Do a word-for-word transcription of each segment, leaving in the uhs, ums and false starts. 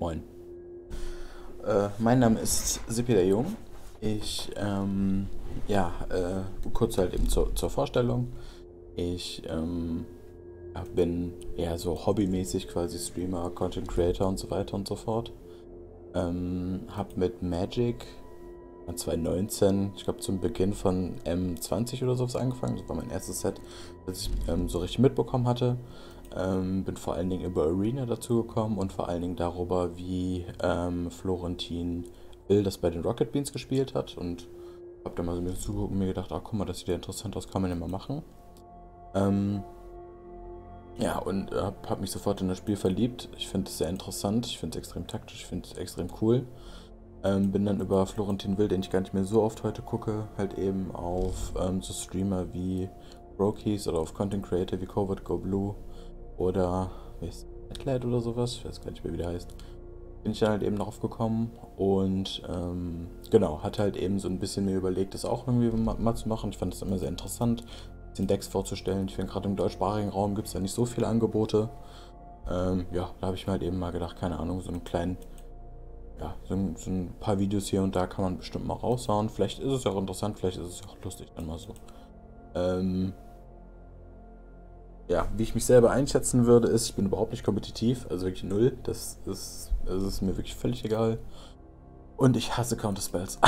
Moin. Äh, mein Name ist Sippi der Jung. Ich, ähm, ja, äh, kurz halt eben zur, zur Vorstellung. Ich, ähm, bin ja so hobbymäßig quasi Streamer, Content Creator und so weiter und so fort. Ähm, hab mit Magic zwanzig neunzehn, ich glaube zum Beginn von M zwanzig oder sowas angefangen. Das war mein erstes Set, das ich ähm, so richtig mitbekommen hatte. Ähm, bin vor allen Dingen über Arena dazu gekommen und vor allen Dingen darüber, wie ähm, Florentin Will das bei den Rocket Beans gespielt hat, und hab dann mal so ein bisschen zugeguckt und mir gedacht, ach guck mal, das sieht ja interessant aus, kann man ja mal machen. Ähm, ja, und äh, hab mich sofort in das Spiel verliebt. Ich finde es sehr interessant, ich finde es extrem taktisch, ich finde es extrem cool. Ähm, bin dann über Florentin Will, den ich gar nicht mehr so oft heute gucke, halt eben auf ähm, so Streamer wie Rockies oder auf Content Creator wie Covert Go Blue oder Deadweight oder sowas, ich weiß gar nicht mehr, wie der heißt, bin ich dann halt eben darauf gekommen und ähm, genau, hatte halt eben so ein bisschen mir überlegt, das auch irgendwie mal, mal zu machen. Ich fand das immer sehr interessant, den Decks vorzustellen. Ich finde, gerade im deutschsprachigen Raum gibt es ja nicht so viele Angebote. Ähm, ja, da habe ich mir halt eben mal gedacht, keine Ahnung, so einen kleinen Ja, so ein, so ein paar Videos hier und da kann man bestimmt mal raushauen. Vielleicht ist es ja auch interessant, vielleicht ist es ja auch lustig, dann mal so. Ähm, ja, wie ich mich selber einschätzen würde, ist, ich bin überhaupt nicht kompetitiv, also wirklich null. Das ist, das ist mir wirklich völlig egal. Und ich hasse Counterspells.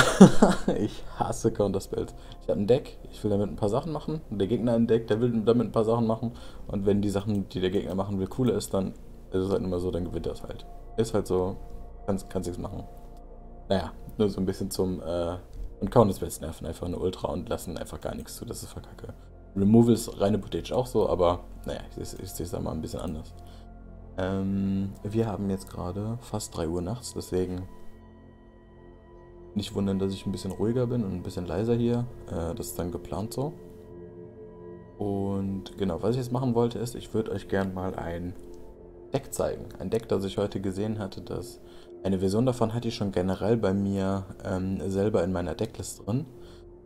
Ich hasse Counterspells. Ich habe ein Deck, ich will damit ein paar Sachen machen. Und der Gegner ein Deck, der will damit ein paar Sachen machen. Und wenn die Sachen, die der Gegner machen will, cooler ist, dann ist es halt immer so, dann gewinnt das halt. Ist halt so. Kannst du nichts machen. Naja, nur so ein bisschen zum äh, und Counterspells nerven einfach eine Ultra und lassen einfach gar nichts zu, das ist verkacke. Removal ist reine Potage auch so, aber naja, ich sehe es da mal ein bisschen anders. Ähm, wir haben jetzt gerade fast drei Uhr nachts, deswegen nicht wundern, dass ich ein bisschen ruhiger bin und ein bisschen leiser hier. Äh, das ist dann geplant so. Und genau, was ich jetzt machen wollte ist, ich würde euch gerne mal ein Deck zeigen. Ein Deck, das ich heute gesehen hatte, das... Eine Version davon hatte ich schon generell bei mir ähm, selber in meiner Decklist drin.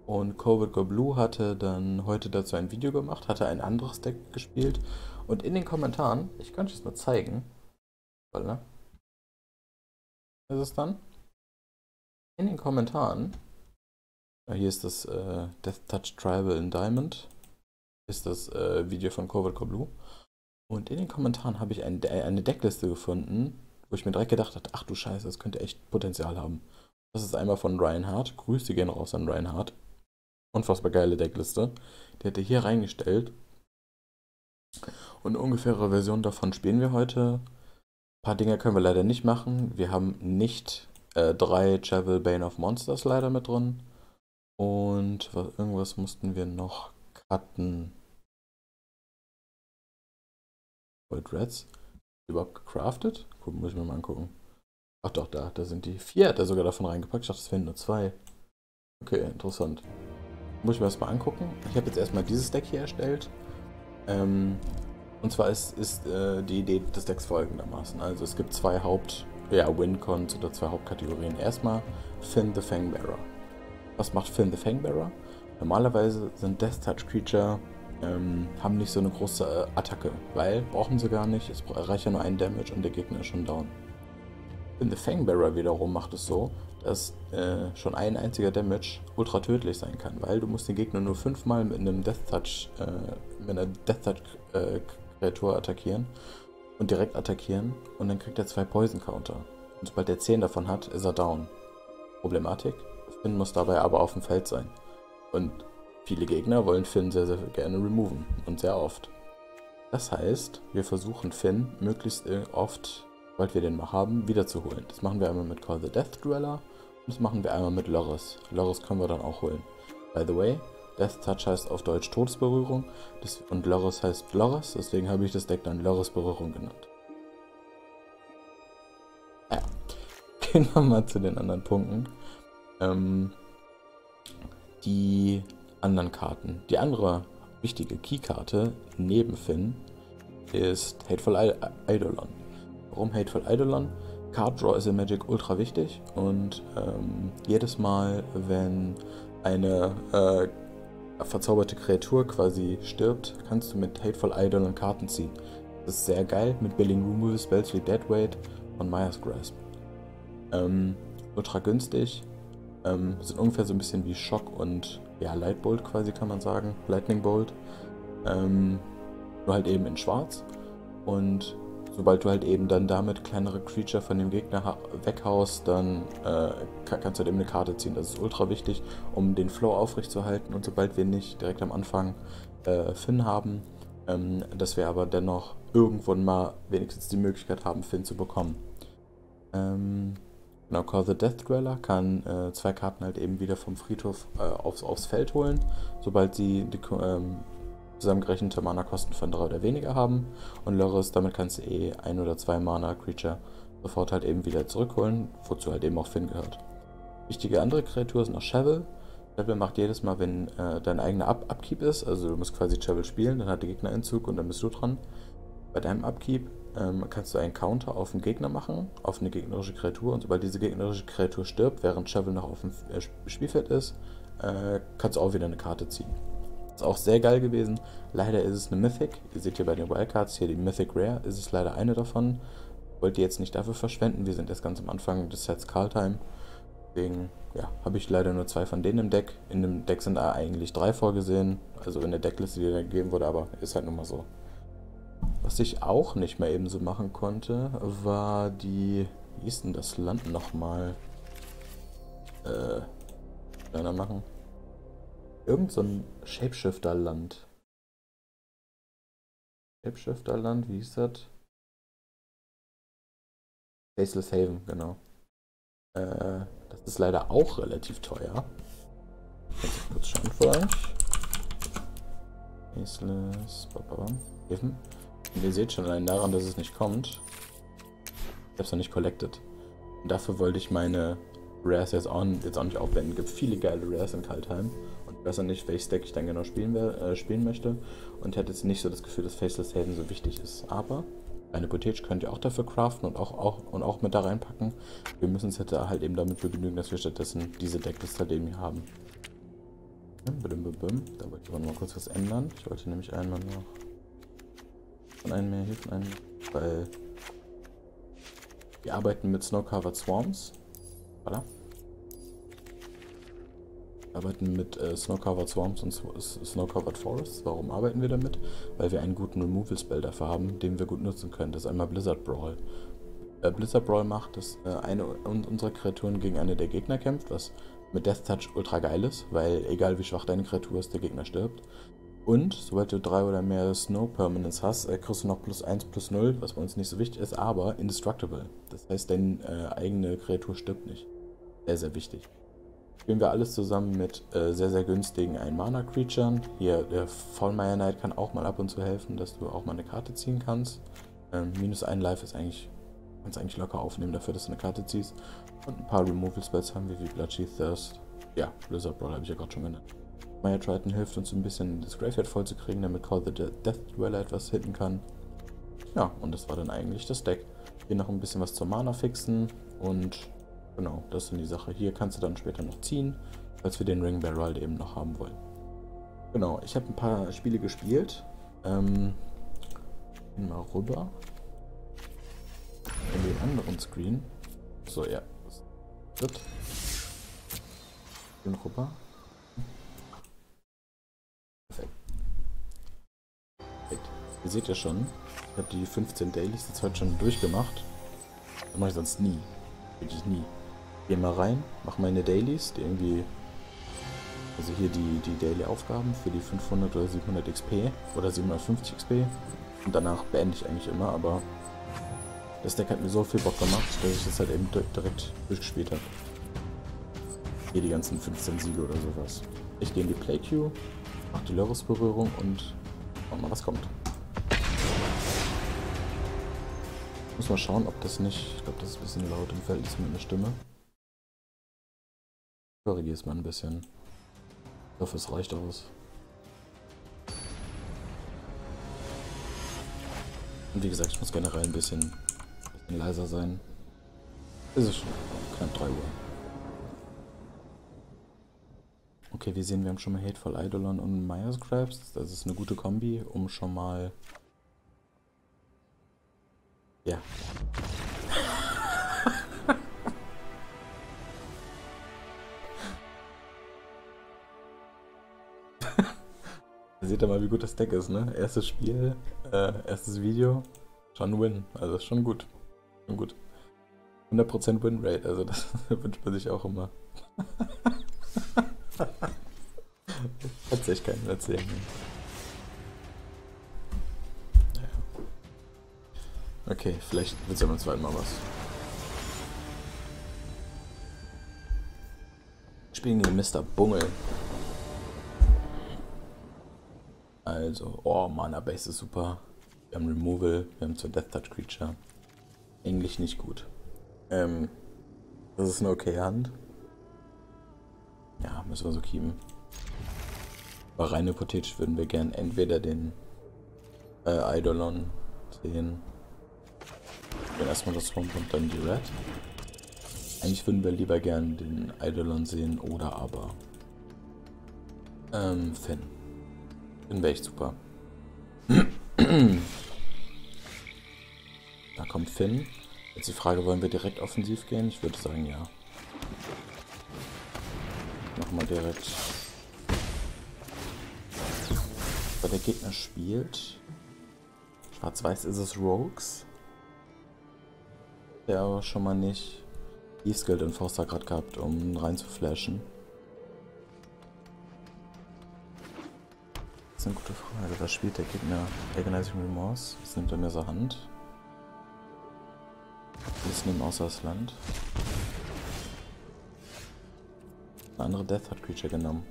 Und Covert Go Blue hatte dann heute dazu ein Video gemacht, hatte ein anderes Deck gespielt. Und in den Kommentaren, ich kann euch das mal zeigen. Toll, ne? Was ist es dann? In den Kommentaren, hier ist das äh, Death Touch Tribal in Diamond, ist das äh, Video von Covert Go Blue. Und in den Kommentaren habe ich ein, eine Deckliste gefunden, wo ich mir direkt gedacht habe, ach du Scheiße, das könnte echt Potenzial haben. Das ist einmal von Reinhardt. Grüße gehen raus an Reinhardt. Unfassbar geile Deckliste. Die hat er hier reingestellt. Und eine ungefähre Version davon spielen wir heute. Ein paar Dinge können wir leider nicht machen. Wir haben nicht äh, drei Chevill Bane of Monsters leider mit drin. Und was, irgendwas mussten wir noch cutten. Typhoid Rats. Überhaupt gecraftet? Cool, muss ich mir mal angucken. Ach doch, da, da sind die. Vier hat er sogar davon reingepackt. Ich dachte, es wären nur zwei. Okay, interessant. Muss ich mir das mal angucken. Ich habe jetzt erstmal dieses Deck hier erstellt. Ähm, und zwar ist, ist äh, die Idee des Decks folgendermaßen. Also es gibt zwei Haupt, ja, Win-Cons oder zwei Hauptkategorien. Erstmal Fynn, the Fangbearer. Was macht Fynn, the Fangbearer? Normalerweise sind Death Touch Creature Ähm, haben nicht so eine große äh, Attacke, weil brauchen sie gar nicht, es reicht ja nur ein Damage und der Gegner ist schon down. In The Fangbearer wiederum macht es so, dass äh, schon ein einziger Damage ultra tödlich sein kann, weil du musst den Gegner nur fünfmal mit einem Death Touch, äh, mit einer Death Touch äh, Kreatur attackieren und direkt attackieren, und dann kriegt er zwei Poison Counter. Und sobald er zehn davon hat, ist er down. Problematik, Fynn muss dabei aber auf dem Feld sein. Und viele Gegner wollen Fynn sehr, sehr gerne removen und sehr oft. Das heißt, wir versuchen Fynn möglichst oft, sobald wir den mal haben, wiederzuholen. Das machen wir einmal mit Call of the Death-Dweller und das machen wir einmal mit Lurrus. Lurrus können wir dann auch holen. By the way, Death Touch heißt auf Deutsch Todesberührung und Lurrus heißt Lörres, deswegen habe ich das Deck dann Lörresberührung genannt. Ja, gehen wir mal zu den anderen Punkten. Ähm, die... anderen Karten. Die andere wichtige Keykarte neben Fynn ist Hateful Eidolon. Warum Hateful Eidolon? Card Draw ist in Magic ultra wichtig, und ähm, jedes Mal, wenn eine äh, verzauberte Kreatur quasi stirbt, kannst du mit Hateful Eidolon Karten ziehen. Das ist sehr geil mit Billing Removal Spells wie Deadweight, von Myers Grasp. Ähm, ultra günstig. Ähm, sind ungefähr so ein bisschen wie Schock und ja, Lightbolt quasi, kann man sagen. Lightning Bolt. Ähm, nur halt eben in schwarz. Und sobald du halt eben dann damit kleinere Creature von dem Gegner weghaust, dann äh, kannst du halt eben eine Karte ziehen. Das ist ultra wichtig, um den Flow aufrechtzuerhalten. Und sobald wir nicht direkt am Anfang äh, Fynn haben, ähm, dass wir aber dennoch irgendwann mal wenigstens die Möglichkeit haben, Fynn zu bekommen. Ähm, genau, Call of the Death-Dweller kann äh, zwei Karten halt eben wieder vom Friedhof äh, aufs, aufs Feld holen, sobald sie die ähm, zusammengerechnete Mana-Kosten von drei oder weniger haben. Und Lörres, damit kannst du eh ein oder zwei Mana-Creature sofort halt eben wieder zurückholen, wozu halt eben auch Fynn gehört. Wichtige andere Kreatur ist noch Chevill. Chevill macht jedes Mal, wenn äh, dein eigener Up Upkeep ist, also du musst quasi Chevill spielen, dann hat der Gegner einen Zug und dann bist du dran. Bei deinem Upkeep ähm, kannst du einen Counter auf den Gegner machen, auf eine gegnerische Kreatur, und sobald diese gegnerische Kreatur stirbt, während Chevill noch auf dem äh, Spielfeld ist, äh, kannst du auch wieder eine Karte ziehen. Auch sehr geil gewesen. Leider ist es eine Mythic. Ihr seht hier bei den Wildcards hier die Mythic Rare. Ist es leider eine davon. Wollt ihr jetzt nicht dafür verschwenden. Wir sind erst ganz am Anfang des Sets Kaldheim. Deswegen, ja, habe ich leider nur zwei von denen im Deck. In dem Deck sind eigentlich drei vorgesehen. Also in der Deckliste, die da gegeben wurde, aber ist halt nun mal so. Was ich auch nicht mehr eben so machen konnte, war die... Wie ist denn das Land nochmal? Äh... Kleiner machen. Irgend so ein Shapeshifter-Land. Shapeshifter-Land, wie hieß das? Faceless Haven, genau. Äh, das ist leider auch relativ teuer. Jetzt kurz schauen für euch. Faceless Haven. Und ihr seht schon allein daran, dass es nicht kommt. Ich hab's noch nicht collected. Und dafür wollte ich meine Rares jetzt auch, jetzt auch nicht aufwenden. Es gibt viele geile Rares in Kaldheim. Ich weiß ja nicht, welches Deck ich dann genau spielen, äh, spielen möchte, und hätte jetzt nicht so das Gefühl, dass Faceless Haven so wichtig ist. Aber eine Hypothetisch könnt ihr auch dafür craften und auch, auch, und auch mit da reinpacken. Wir müssen uns jetzt halt eben damit begnügen, dass wir stattdessen diese Deckliste halt eben hier haben. Da wollte ich aber mal kurz was ändern. Ich wollte nämlich einmal noch von einem mehr, hier von einem, weil wir arbeiten mit Snow-Covered Swarms. Voilà. Wir arbeiten mit äh, Snow-Covered Swarms und Snow-Covered Forests. Warum arbeiten wir damit? Weil wir einen guten Removal-Spell dafür haben, den wir gut nutzen können. Das ist einmal Blizzard Brawl. Äh, Blizzard Brawl macht, dass äh, eine unserer Kreaturen gegen eine der Gegner kämpft, was mit Death Touch ultra geil ist, weil egal wie schwach deine Kreatur ist, der Gegner stirbt. Und sobald du drei oder mehr Snow-Permanents hast, äh, kriegst du noch plus eins, plus null, was bei uns nicht so wichtig ist, aber indestructible. Das heißt, deine äh, eigene Kreatur stirbt nicht. Sehr, sehr wichtig. Spielen wir alles zusammen mit äh, sehr, sehr günstigen Ein-Mana-Creaturen. Hier, der Foulmire Knight kann auch mal ab und zu helfen, dass du auch mal eine Karte ziehen kannst. Ähm, minus ein Life ist eigentlich, kannst eigentlich locker aufnehmen dafür, dass du eine Karte ziehst. Und ein paar Removal-Spells haben wir, wie Bloodshy Thirst. Ja, Blizzard Brawl habe ich ja gerade schon genannt. Mire Triton hilft uns ein bisschen, das Graveyard vollzukriegen, damit Call the Death-Dweller etwas hitten kann. Ja, und das war dann eigentlich das Deck. Hier noch ein bisschen was zur Mana fixen und... Genau, das ist dann die Sache. Hier kannst du dann später noch ziehen, falls wir den Ring Barrel eben noch haben wollen. Genau, ich habe ein paar Spiele gespielt. Ähm, gehen mal rüber. In den anderen Screen. So, ja. Gut. Gehen rüber. Perfekt. Perfekt. Ihr seht ja schon, ich habe die fünfzehn Dailies jetzt heute schon durchgemacht. Das mache ich sonst nie. Wirklich nie. Geh mal rein, mach meine Dailies, die irgendwie, also hier die, die Daily-Aufgaben für die fünfhundert oder siebenhundert X P oder siebenhundertfünfzig X P, und danach beende ich eigentlich immer, aber das Deck hat mir so viel Bock gemacht, dass ich das halt eben direkt durchgespielt habe. Hier die ganzen fünfzehn Siege oder sowas. Ich gehe in die Play-Queue, mach die Lörresberührung und mach mal, was kommt. Ich muss mal schauen, ob das nicht... Ich glaube, das ist ein bisschen laut im Verhältnis mit meiner Stimme. Ich korrigiere es mal ein bisschen. Ich hoffe, es reicht aus. Und wie gesagt, ich muss generell ein bisschen, ein bisschen leiser sein. Es ist schon knapp drei Uhr. Okay, wir sehen, wir haben schon mal Hateful Eidolon und Myers Grasp. Das ist eine gute Kombi, um schon mal... Ja. seht ihr mal, wie gut das Deck ist, ne? Erstes Spiel, äh, erstes Video, schon Win. Also schon gut. Schon gut. hundert Prozent Winrate, also das wünscht man sich auch immer. Hat sich keinen erzählen. Okay, vielleicht wird es ja beim zweiten Mal was. Spielen gegen Mister Bungel. Also, oh, Mana Base ist super. Wir haben Removal, wir haben zur Death Touch Creature. Englisch nicht gut. Ähm, das ist eine okay Hand. Ja, müssen wir so keepen. Aber rein hypothetisch würden wir gern entweder den äh, Eidolon sehen. Wenn erstmal das rumkommt, dann die Red. Eigentlich würden wir lieber gern den Eidolon sehen oder aber ähm, Fynn. Fynn wäre echt super. Da kommt Fynn. Jetzt die Frage, wollen wir direkt offensiv gehen? Ich würde sagen, ja. Nochmal direkt. Aber der Gegner spielt. Schwarz-Weiß ist es Rogues. Der aber schon mal nicht Eastgeld und Forster gerade gehabt, um rein zu flashen. Das ist eine gute Frage. Was spielt der Gegner? Agonizing Remorse. Jetzt nimmt er mir seine Hand. Jetzt nimmt außer das Land. Eine andere Death Touch Creature genommen.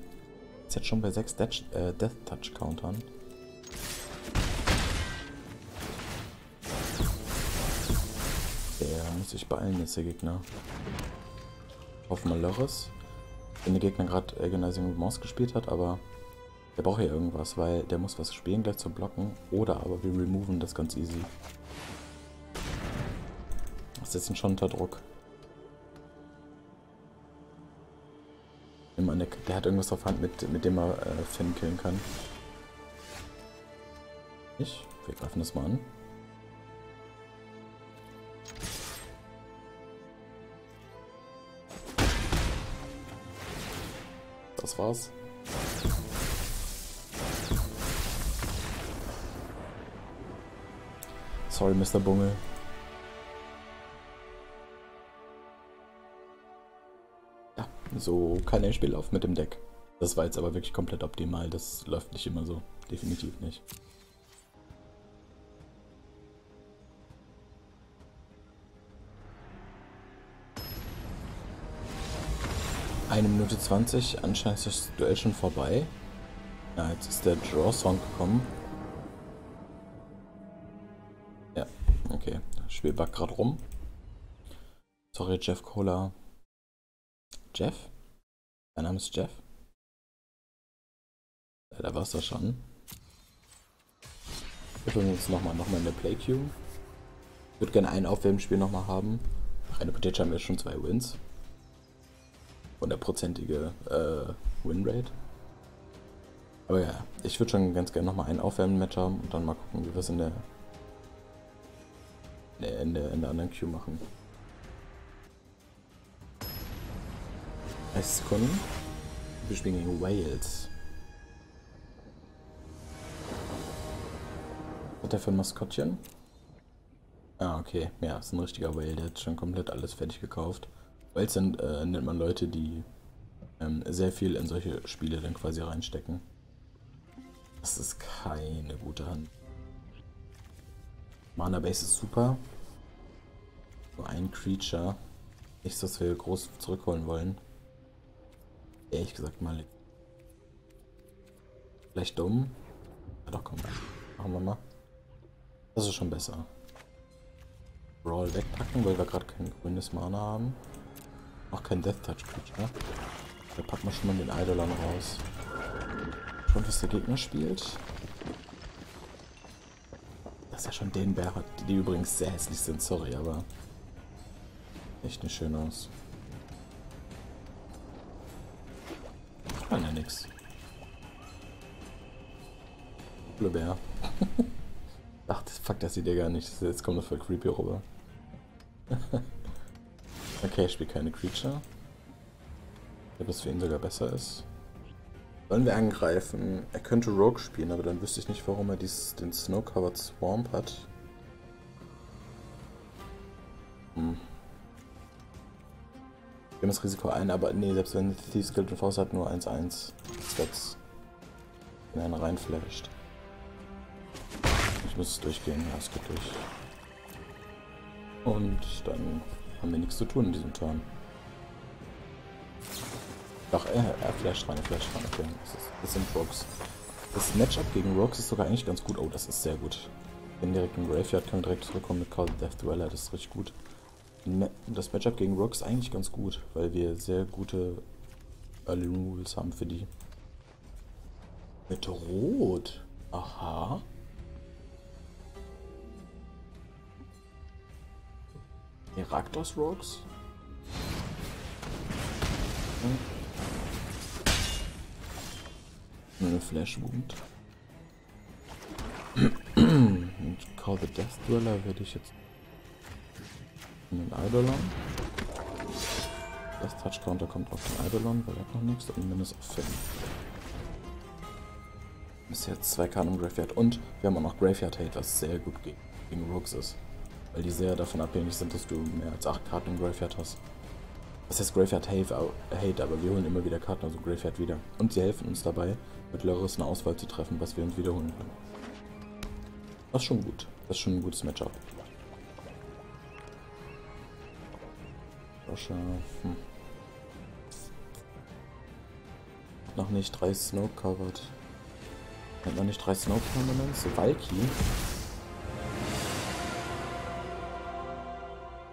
Ist jetzt schon bei sechs Death, äh, Death Touch Countern. Der muss sich beeilen jetzt, der Gegner. Hoffen wir Lörres. Wenn der Gegner gerade Agonizing Remorse gespielt hat, aber der braucht ja irgendwas, weil der muss was spielen gleich zum Blocken. Oder aber wir removen das ganz easy. Das ist jetzt schon unter Druck. Der, der hat irgendwas auf Hand, mit, mit dem er äh, Fynn killen kann. Ich? Wir greifen das mal an. Das war's. Sorry, Mister Bungel. So kann er spielen auf mit dem Deck. Das war jetzt aber wirklich komplett optimal. Das läuft nicht immer so. Definitiv nicht. eine Minute zwanzig. Anscheinend ist das Duell schon vorbei. Ja, jetzt ist der Draw-Song gekommen. Ja, okay. Das Spiel backt gerade rum. Sorry, Jeff Kohler. Jeff? Mein Name ist Jeff. Ja, da war es doch schon. Wir versuchen uns nochmal noch mal in der Play-Queue. Ich würde gerne einen Aufwärmspiel nochmal haben. Nach einer Potato haben wir schon zwei Wins. hundertprozentige äh, Winrate. Aber ja, ich würde schon ganz gerne nochmal einen Aufwärmen-Match haben und dann mal gucken, wie wir es in der, in der, in der anderen Queue machen. dreißig Sekunden. Wir spielen gegen Wales. Was hat der für ein Maskottchen? Ah, okay. Ja, ist ein richtiger Whale. Der hat schon komplett alles fertig gekauft. Wales sind, äh, nennt man Leute, die ähm, sehr viel in solche Spiele dann quasi reinstecken. Das ist keine gute Hand. Mana Base ist super. Nur ein Creature. Nichts, was wir groß zurückholen wollen. Ehrlich gesagt mal. Vielleicht dumm? Ja doch, komm. Machen wir mal. Das ist schon besser. Brawl wegpacken, weil wir gerade kein grünes Mana haben. Auch kein Death Touch Creature. Da packen wir schon mal den Eidolon raus. Schon was der Gegner spielt. Dass er schon den Bär hat, die übrigens sehr hässlich sind, sorry, aber echt nicht schön aus. Kann ja nix. Blubber. Ach, das, fuck, das sieht ihr gar nicht. Jetzt kommt das voll creepy rüber. Okay, ich spiele keine Creature. Ich glaube, dass für ihn sogar besser ist. Sollen wir angreifen? Er könnte Rogue spielen, aber dann wüsste ich nicht, warum er dies, den Snow-Covered Swamp hat. Hm. Wir haben das Risiko ein, aber nee, selbst wenn die Skeleton Faust hat, nur eins eins. Zwecks. Wenn einen reinflasht. Ich muss es durchgehen, ja, es geht durch. Und dann haben wir nichts zu tun in diesem Turn. Doch, er, er flasht rein, er flasht rein, okay. Das, ist, das sind Rogues. Das Matchup gegen Rogues ist sogar eigentlich ganz gut. Oh, das ist sehr gut. Bin direkt im Graveyard, kann direkt zurückkommen mit Call of the Death-Dweller, das ist richtig gut. Das Matchup gegen Rogues ist eigentlich ganz gut, weil wir sehr gute Early Removals haben für die. Mit Rot. Aha. Heraktos Rogues? Nur eine Flash Wound. Und Call the Death Dweller werde ich jetzt mit dem Eidolon. Das Touch Counter kommt auf den Eidolon, weil er hat noch nichts und mindestens auf Fynn. Bisher zwei Karten im Graveyard und wir haben auch noch Graveyard Hate, was sehr gut gegen Rogues ist. Weil die sehr davon abhängig sind, dass du mehr als acht Karten im Graveyard hast. Das heißt Graveyard Hate, aber wir holen immer wieder Karten, also Graveyard wieder. Und sie helfen uns dabei, mit Lurrus eine Auswahl zu treffen, was wir uns wiederholen können. Das ist schon gut. Das ist schon ein gutes Matchup. Croxa. Hm. Noch nicht drei Snow Covered. Hat noch nicht drei Snow Permanents. Valky.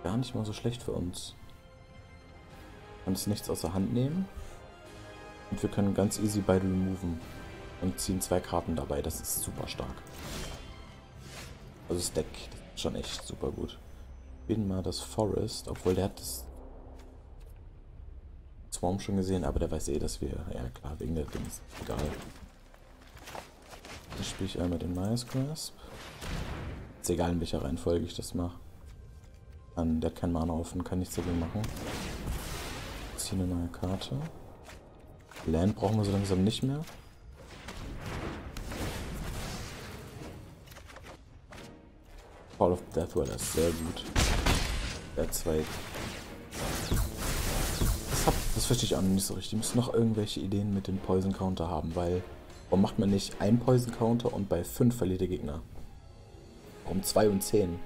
Gar nicht mal so schlecht für uns. Kann es nichts außer Hand nehmen. Und wir können ganz easy beide removen. Und ziehen zwei Karten dabei. Das ist super stark. Also das Deck ist schon echt super gut. Bin mal das Forest, obwohl der hat das Swarm schon gesehen, aber der weiß eh, dass wir... Ja klar, wegen der Dings. Egal. Dann spiele ich einmal den Myers Grasp. Ist egal, in welcher Reihenfolge ich das mache. Dann, der hat keinen Mana offen, kann nichts dagegen machen. Ziehe eine neue Karte. Land brauchen wir so langsam nicht mehr. Call of the Death-Dweller ist sehr gut. Der zwei. Das, hab, das verstehe ich auch noch nicht so richtig. Die müssen noch irgendwelche Ideen mit dem Poison-Counter haben, weil warum macht man nicht einen Poison-Counter und bei fünf verliert der Gegner? Warum zwei und zehn?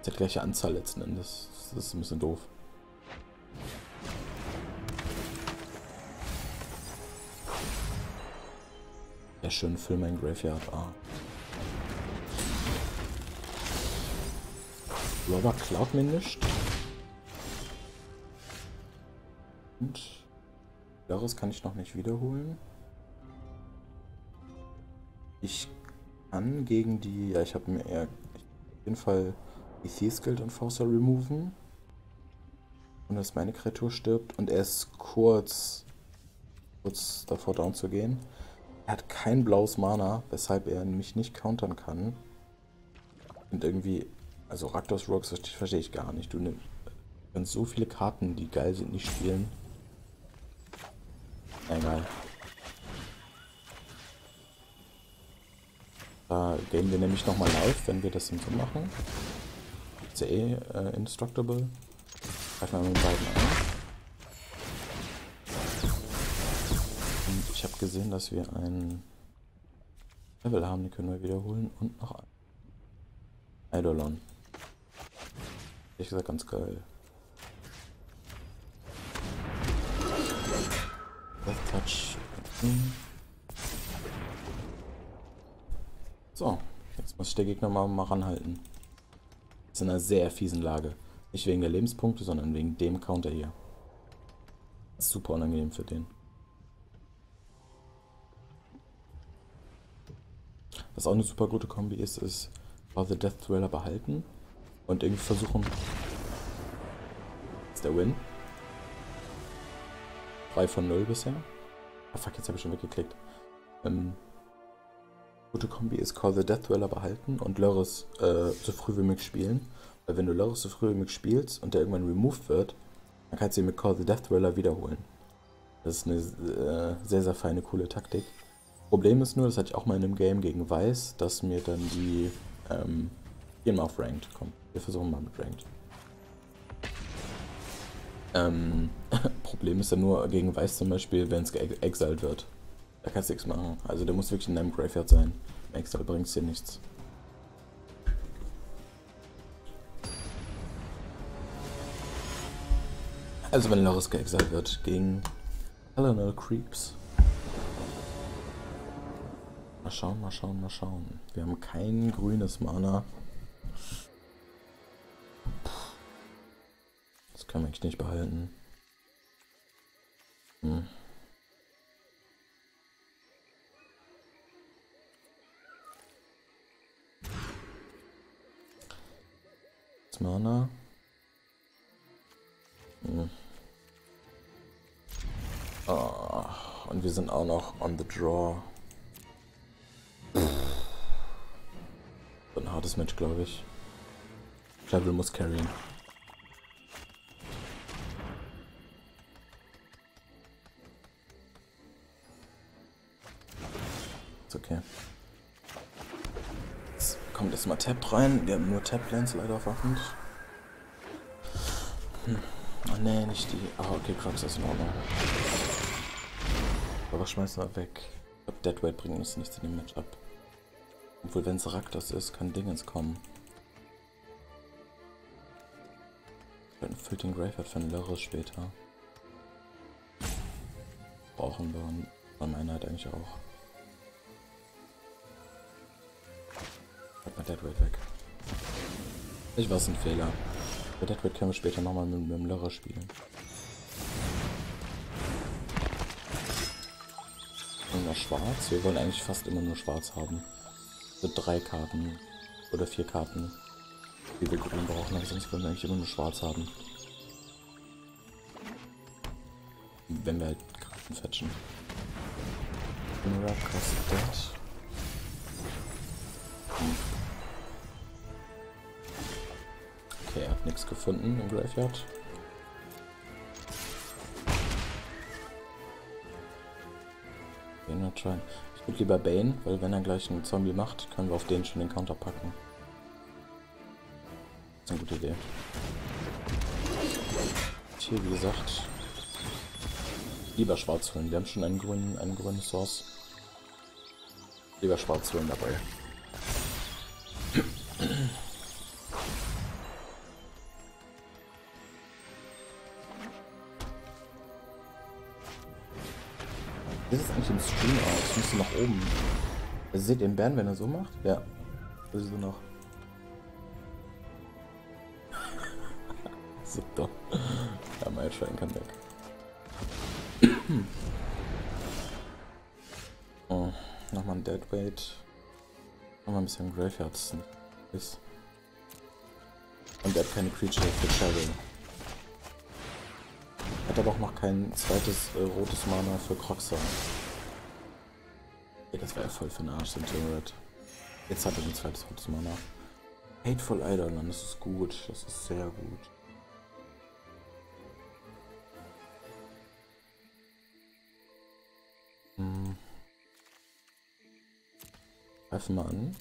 Das ist die gleiche Anzahl letzten Endes. Das ist ein bisschen doof. Ja, schön, füll mein Graveyard. Ah. Robber klaut mir nichts. Und Lörres kann ich noch nicht wiederholen. Ich kann gegen die... Ja, ich habe mir eher auf jeden Fall die Thief-Skill und Forcer removen. Und dass meine Kreatur stirbt. Und er ist kurz, kurz davor down zu gehen. Er hat kein blaues Mana, weshalb er mich nicht countern kann. Und irgendwie... Also Raktos Rocks verstehe ich gar nicht. Du kannst so viele Karten, die geil sind, nicht spielen. Egal. Da gehen wir nämlich nochmal live, wenn wir das hinzu machen. Ist ja eh äh, indestructible. Greifen wir mit beiden an. Und ich habe gesehen, dass wir einen Level haben, die können wir wiederholen. Und noch einen Eidolon. Ich sag ganz geil. Death Touch. So, jetzt muss ich den Gegner mal, mal ranhalten. Ist in einer sehr fiesen Lage. Nicht wegen der Lebenspunkte, sondern wegen dem Counter hier. Ist super unangenehm für den. Was auch eine super gute Kombi ist, ist Call the Death-Dweller behalten. Und irgendwie versuchen. Ist der Win. drei von null bisher. Ah fuck, jetzt habe ich schon weggeklickt. Ähm, gute Kombi ist Call the Death Dweller behalten und Lörres äh, so früh wie möglich spielen. Weil wenn du Lörres so früh wie möglich spielst und der irgendwann removed wird, dann kannst du ihn mit Call the Death Dweller wiederholen. Das ist eine äh, sehr, sehr feine, coole Taktik. Problem ist nur, das hatte ich auch mal in einem Game gegen Weiß, dass mir dann die... Ähm, gehen wir auf Ranked, komm. Wir versuchen mal mit Ranked. Ähm, Problem ist dann nur gegen Weiß zum Beispiel, wenn es geexiled wird. Da kannst du nichts machen. Also der muss wirklich in deinem Graveyard sein. Im Exile bringt es dir nichts. Also wenn Lörres geexiled wird, gegen Eleanor Creeps. Mal schauen, mal schauen, mal schauen. Wir haben kein grünes Mana. Das kann man eigentlich nicht behalten. Hm. Das Mana. Hm. Oh, und wir sind auch noch on the draw. Ein hartes Match, glaube ich. Chevill muss carryen. Ist okay. Jetzt kommt erstmal Tapped rein. Wir haben nur Tapplands leider auf Waffen. Hm. Oh ne, nicht die. Ah, okay, Croxa ist in Ordnung. Aber schmeißen wir weg. Ich glaube, Deadweight bringt uns nichts in dem Match ab. Obwohl, wenn es Raktos ist, kann Dingens kommen. Wir füllt den Graveyard für einen Lörres später. Brauchen wir und an Einheit eigentlich auch. Hat mal Deadweight weg. Ich war's ein Fehler. Bei Deadweight können wir später nochmal mit, mit dem Lörres spielen. Und noch schwarz. Wir wollen eigentlich fast immer nur schwarz haben. So drei Karten oder vier Karten, die wir grün brauchen, aber sonst wollen wir eigentlich immer nur schwarz haben. Wenn wir halt Karten fetchen. Rap kostet das. Okay, er hat nichts gefunden im Graveyard. Not try. Und lieber Bane, weil wenn er gleich einen Zombie macht, können wir auf den schon den Counter packen. Das ist eine gute Idee. Hier, wie gesagt, lieber schwarz holen. Wir haben schon einen grünen, einen grünen Source. Lieber schwarz holen dabei. Das ist eigentlich im Stream aus, müsste nach oben. Also seht ihr den Bären, wenn er so macht? Ja. Das ist so noch. So dumm. Ja, mein Schwein kann weg. Oh, nochmal ein Deadweight. Nochmal ein bisschen Graveyards. Und er hat keine Creature für Chevill. Hat aber auch noch kein zweites äh, rotes Mana für Croxa. Ey, das war ja voll für den Arsch, den Turret. Jetzt hat er ein zweites rotes Mana. Hateful Eidolon, das ist gut. Das ist sehr gut. Hm. Greifen wir an.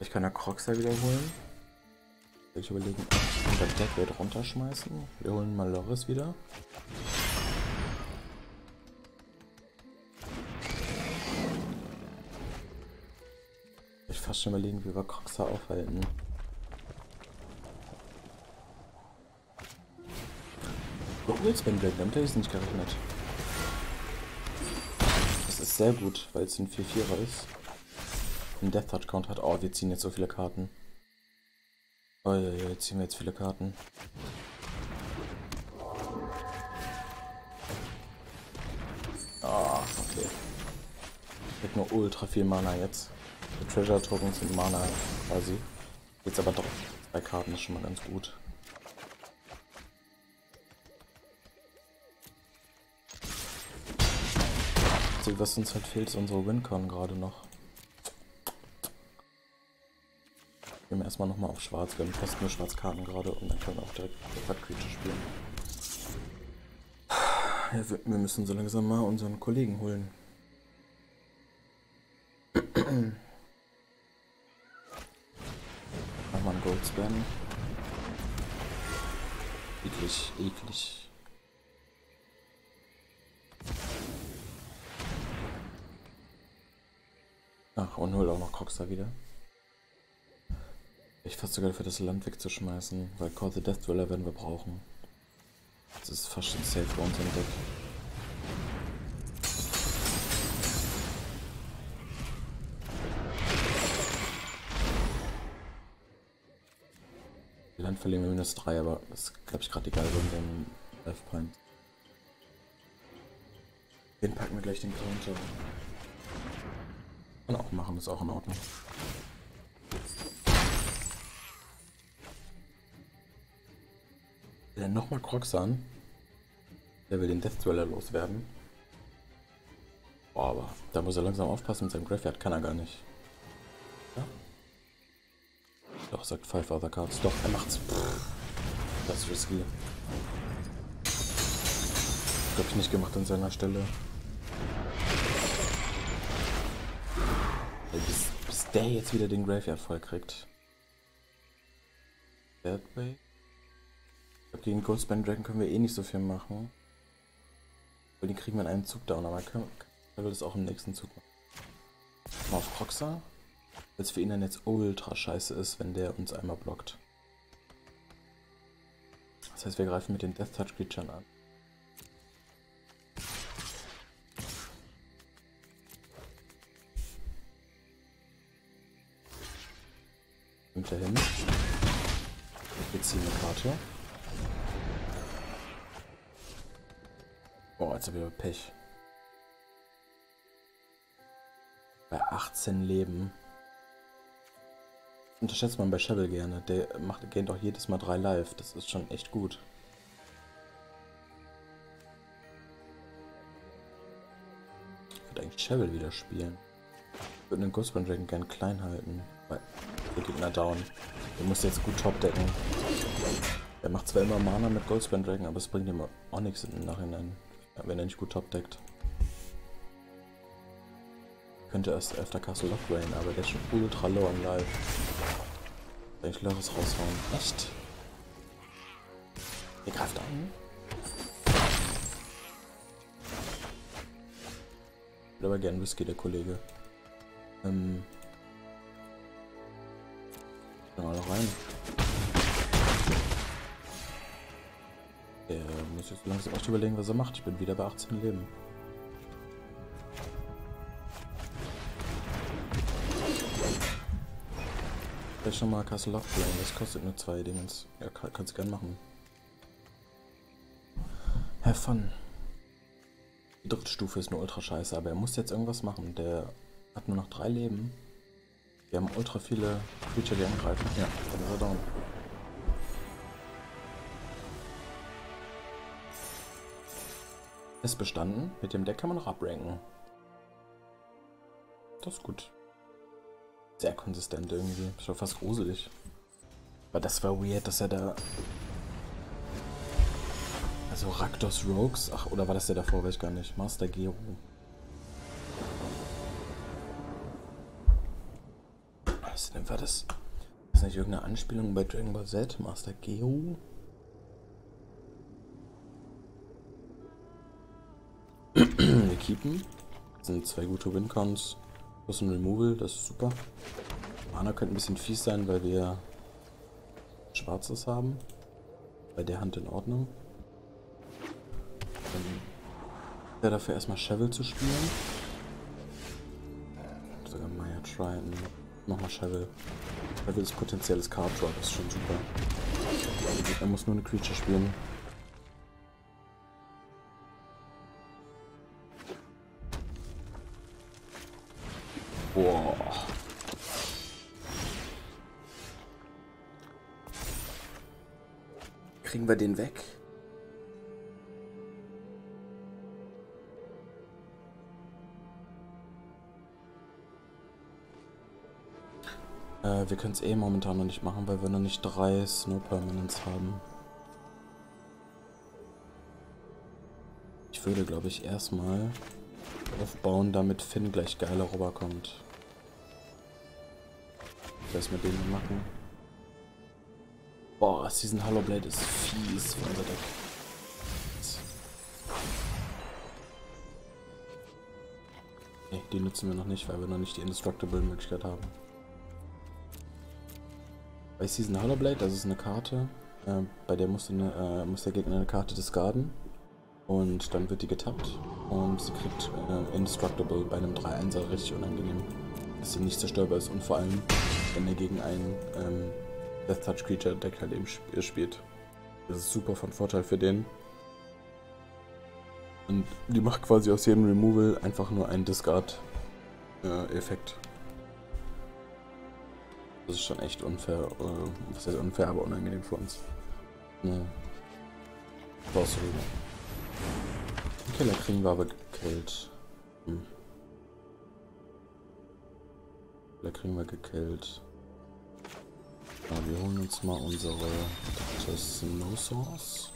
Ich kann ja Croxa wiederholen. Ich überlege, ob ich den Deadweight runterschmeißen. Wir holen mal Loris wieder. Ich fast schon überlegen, wie wir Croxa aufhalten. Goldspan Dragon, damit hätte ich es nicht gerechnet. Das ist sehr gut, weil es ein vier vierer ist. Ein Death Touch Count hat. Oh, wir ziehen jetzt so viele Karten. Oh ja, ja, jetzt ziehen wir jetzt viele Karten. Ah, oh, okay. Ich hab nur ultra viel Mana jetzt. Die Treasure Tokens sind Mana quasi. Jetzt aber doch zwei Karten, ist schon mal ganz gut. Also, was uns halt fehlt, ist unsere Wincon gerade noch. ihm erstmal nochmal auf Schwarz. Wir haben fast nur Schwarzkarten gerade und dann können wir auch direkt Black Creature spielen. Ja, wir müssen so langsam mal unseren Kollegen holen. Nochmal ein Goldspan. Eklig, eklig. Ach, und holt auch noch Croxa wieder. Ich fast sogar für das Land wegzuschmeißen, weil Call of the Death-Dweller werden wir brauchen. Das ist fast schon safe bei uns im Deck. Land verlieren wir minus drei, aber das ist, glaube ich, gerade egal bei dem elf Point. Den packen wir gleich den Counter. Und auch machen, ist auch in Ordnung. Will er nochmal Croxa an? Der will den Death-Dweller loswerden. Boah, aber da muss er langsam aufpassen mit seinem Graveyard, kann er gar nicht. Ja? Doch, sagt Five Other Cards. Doch, er macht's. Das ist risky. Das hab ich nicht gemacht an seiner Stelle. Bis, bis der jetzt wieder den Graveyard voll kriegt. Deadweight. Ich glaube, gegen Goldspan Dragon können wir eh nicht so viel machen. Und die kriegen wir in einem Zug down, aber können, können wir das auch im nächsten Zug machen. Mal auf Croxa. Weil es für ihn dann jetzt ultra scheiße ist, wenn der uns einmal blockt. Das heißt, wir greifen mit den Death Touch Creatures an. Kommt er hin. Wir ziehen eine Karte. Boah, jetzt habe ich aber Pech. Bei achtzehn Leben. Das unterschätzt man bei Chevill gerne. Der macht, gaint auch jedes Mal drei Life. Das ist schon echt gut. Ich würde eigentlich Chevill wieder spielen. Ich würde den Goldspan Dragon gerne klein halten. Weil der Gegner down. Der muss jetzt gut top decken. Er macht zwar immer Mana mit Goldspan Dragon, aber es bringt ihm auch nichts im Nachhinein, wenn er nicht gut top deckt. Könnte erst after Castle Locthwain, aber der ist schon ultra low am Life. Eigentlich Lörres raushauen. Echt? Er greift an. Ich würde aber gern Whisky, der Kollege. Ähm. Mal noch rein. Der muss jetzt langsam echt überlegen, was er macht. Ich bin wieder bei achtzehn Leben. Vielleicht nochmal Castle Locthwain, das kostet nur zwei Dingens. Ja, kannst du gern machen. Have fun. Die dritte Stufe ist nur ultra scheiße, aber er muss jetzt irgendwas machen. Der hat nur noch drei Leben. Wir haben ultra viele Creature, die angreifen. Ja, dann ist er down. Ist bestanden. Mit dem Deck kann man noch abranken. Das ist gut. Sehr konsistent irgendwie. Schon fast gruselig. Aber das war weird, dass er da... Also Rakdos Rogues. Ach, oder war das der davor? Weiß ich gar nicht. Master Gero. Was denn war das? Ist nicht irgendeine Anspielung bei Dragon Ball Z? Master Geo? Wir keepen. Das sind zwei gute Wincons. Plus ein Removal, das ist super. Mana könnte ein bisschen fies sein, weil wir Schwarzes haben. Bei der Hand in Ordnung. Dann wäre dafür erstmal Chevill zu spielen. Sogar Mire Triton. Nochmal Chevill. Chevill ist potenzielles Card Drop, ist schon super. Er muss nur eine Creature spielen. Boah. Kriegen wir den weg? Äh, wir können es eh momentan noch nicht machen, weil wir noch nicht drei Snow Permanents haben. Ich würde, glaube ich, erstmal aufbauen, damit Fynn gleich geiler rüberkommt. Das mit denen machen. Boah, Season Hollowblade ist fies für unser Deck. Ne, die nutzen wir noch nicht, weil wir noch nicht die Indestructible-Möglichkeit haben. Bei Season Hollowblade, das ist eine Karte, äh, bei der muss, eine, äh, muss der Gegner eine Karte discarden. Und dann wird die getappt und sie kriegt äh, Indestructible bei einem drei-Einser richtig unangenehm. Dass sie nicht zerstörbar ist und vor allem, wenn er gegen einen ähm, Death Touch Creature Deck halt eben sp spielt. Das ist super von Vorteil für den. Und die macht quasi aus jedem Removal einfach nur einen Discard-Effekt. Äh, das ist schon echt unfair, äh, was heißt unfair, aber unangenehm für uns. Ne. Brauchst du rüber. Den Killer kriegen wir aber gekillt. Hm. Da kriegen wir gekillt. Ja, wir holen uns mal unsere Snow Source.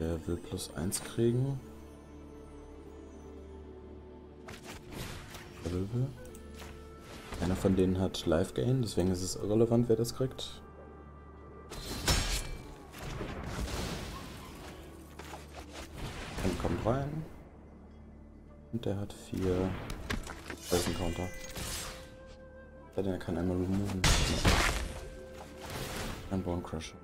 Der will plus eins kriegen. Der will will. Einer von denen hat Life Gain, deswegen ist es irrelevant, wer das kriegt. Kommt rein. Und der hat vier. Das ist ein Counter. Der kann einmal removen. Ein Bone Crusher.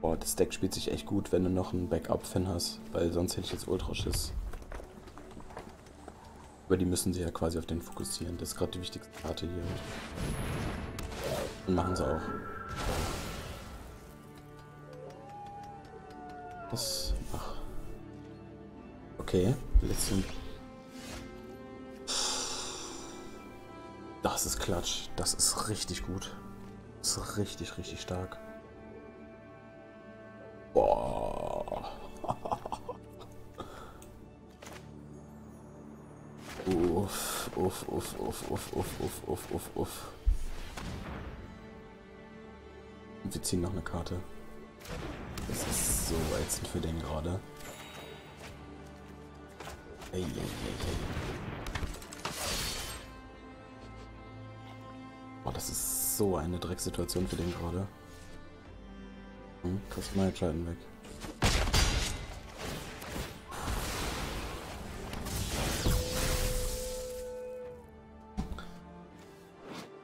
Boah, das Deck spielt sich echt gut, wenn du noch einen Backup-Fan hast, weil sonst hätte ich jetzt Ultraschiss. Aber die müssen sie ja quasi auf den fokussieren. Das ist gerade die wichtigste Karte hier. Und machen sie auch. Ach. Okay, letzten. Das ist Klatsch. Das ist richtig gut. Das ist richtig, richtig stark. Boah. Uff, uff, uff, uff, uff, uff, uff, uff, uff, uff. Und wir ziehen noch eine Karte. Das ist so ätzend für den gerade. Ei, ei, ei, ei. Boah, das ist so eine Drecksituation für den gerade. Hm, kriegst Mire Triton weg.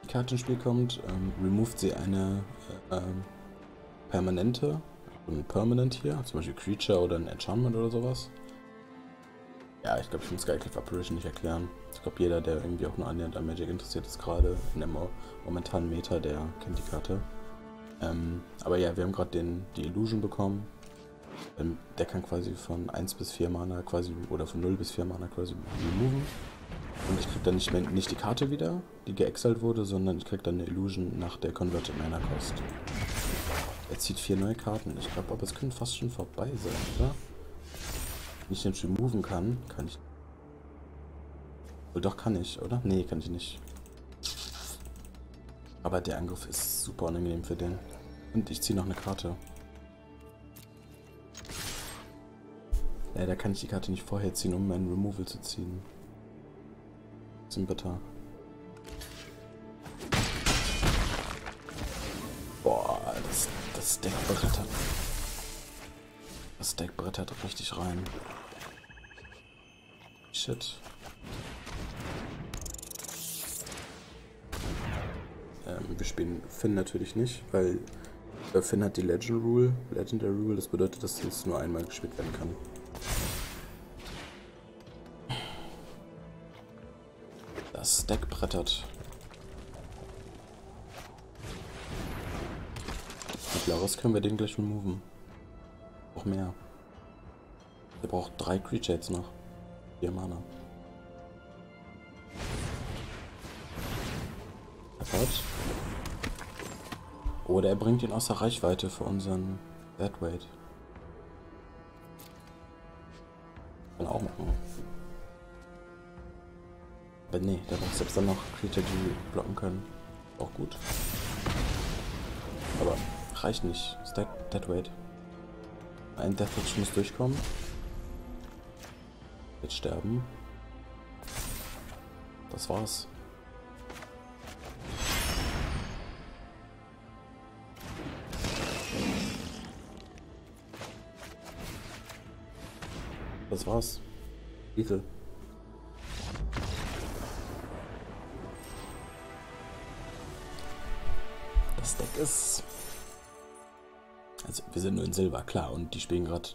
Die Karte ins Spiel kommt, ähm, removed sie eine äh, ähm, permanente. Ein Permanent hier, zum Beispiel Creature oder ein Enchantment oder sowas. Ja, ich glaube, ich muss Skycliff Apparition nicht erklären. Ich glaube, jeder, der irgendwie auch nur annähernd an Magic interessiert ist, gerade in der momentanen Meta, der kennt die Karte. Ähm, aber ja, wir haben gerade die Illusion bekommen. Ähm, der kann quasi von eins bis vier Mana quasi, oder von null bis vier Mana quasi removen. Und ich krieg dann nicht, mehr, nicht die Karte wieder, die geexalt wurde, sondern ich krieg dann eine Illusion nach der Converted Mana Cost. Er zieht vier neue Karten. Ich glaube, aber es können fast schon vorbei sein, oder? Wenn ich den removen kann, kann ich... Oh, doch, kann ich, oder? Nee, kann ich nicht. Aber der Angriff ist super unangenehm für den. Und ich ziehe noch eine Karte. Leider kann ich die Karte nicht vorher ziehen, um meinen Removal zu ziehen. Zum bitter. Boah, das... Das Deck brettert. Das Deck brettert richtig rein. Shit. Ähm, wir spielen Fynn natürlich nicht, weil Fynn hat die Legend Rule, Legendary Rule, das bedeutet, dass es nur einmal gespielt werden kann. Das Deck brettert. Lörres können wir den gleich removen. Noch mehr. Der braucht drei Creature jetzt noch. Vier Mana. Erfahrt. Oder er bringt ihn außer Reichweite für unseren Deadweight. Kann auch machen. Aber nee, der braucht selbst dann noch Creature, die blocken können. Auch gut. Aber reicht nicht. Ist der Deadweight. Ein Death Touch muss durchkommen. Jetzt sterben. Das war's. Das war's. Titel. Das Deck ist... Also, wir sind nur in Silber, klar, und die spielen gerade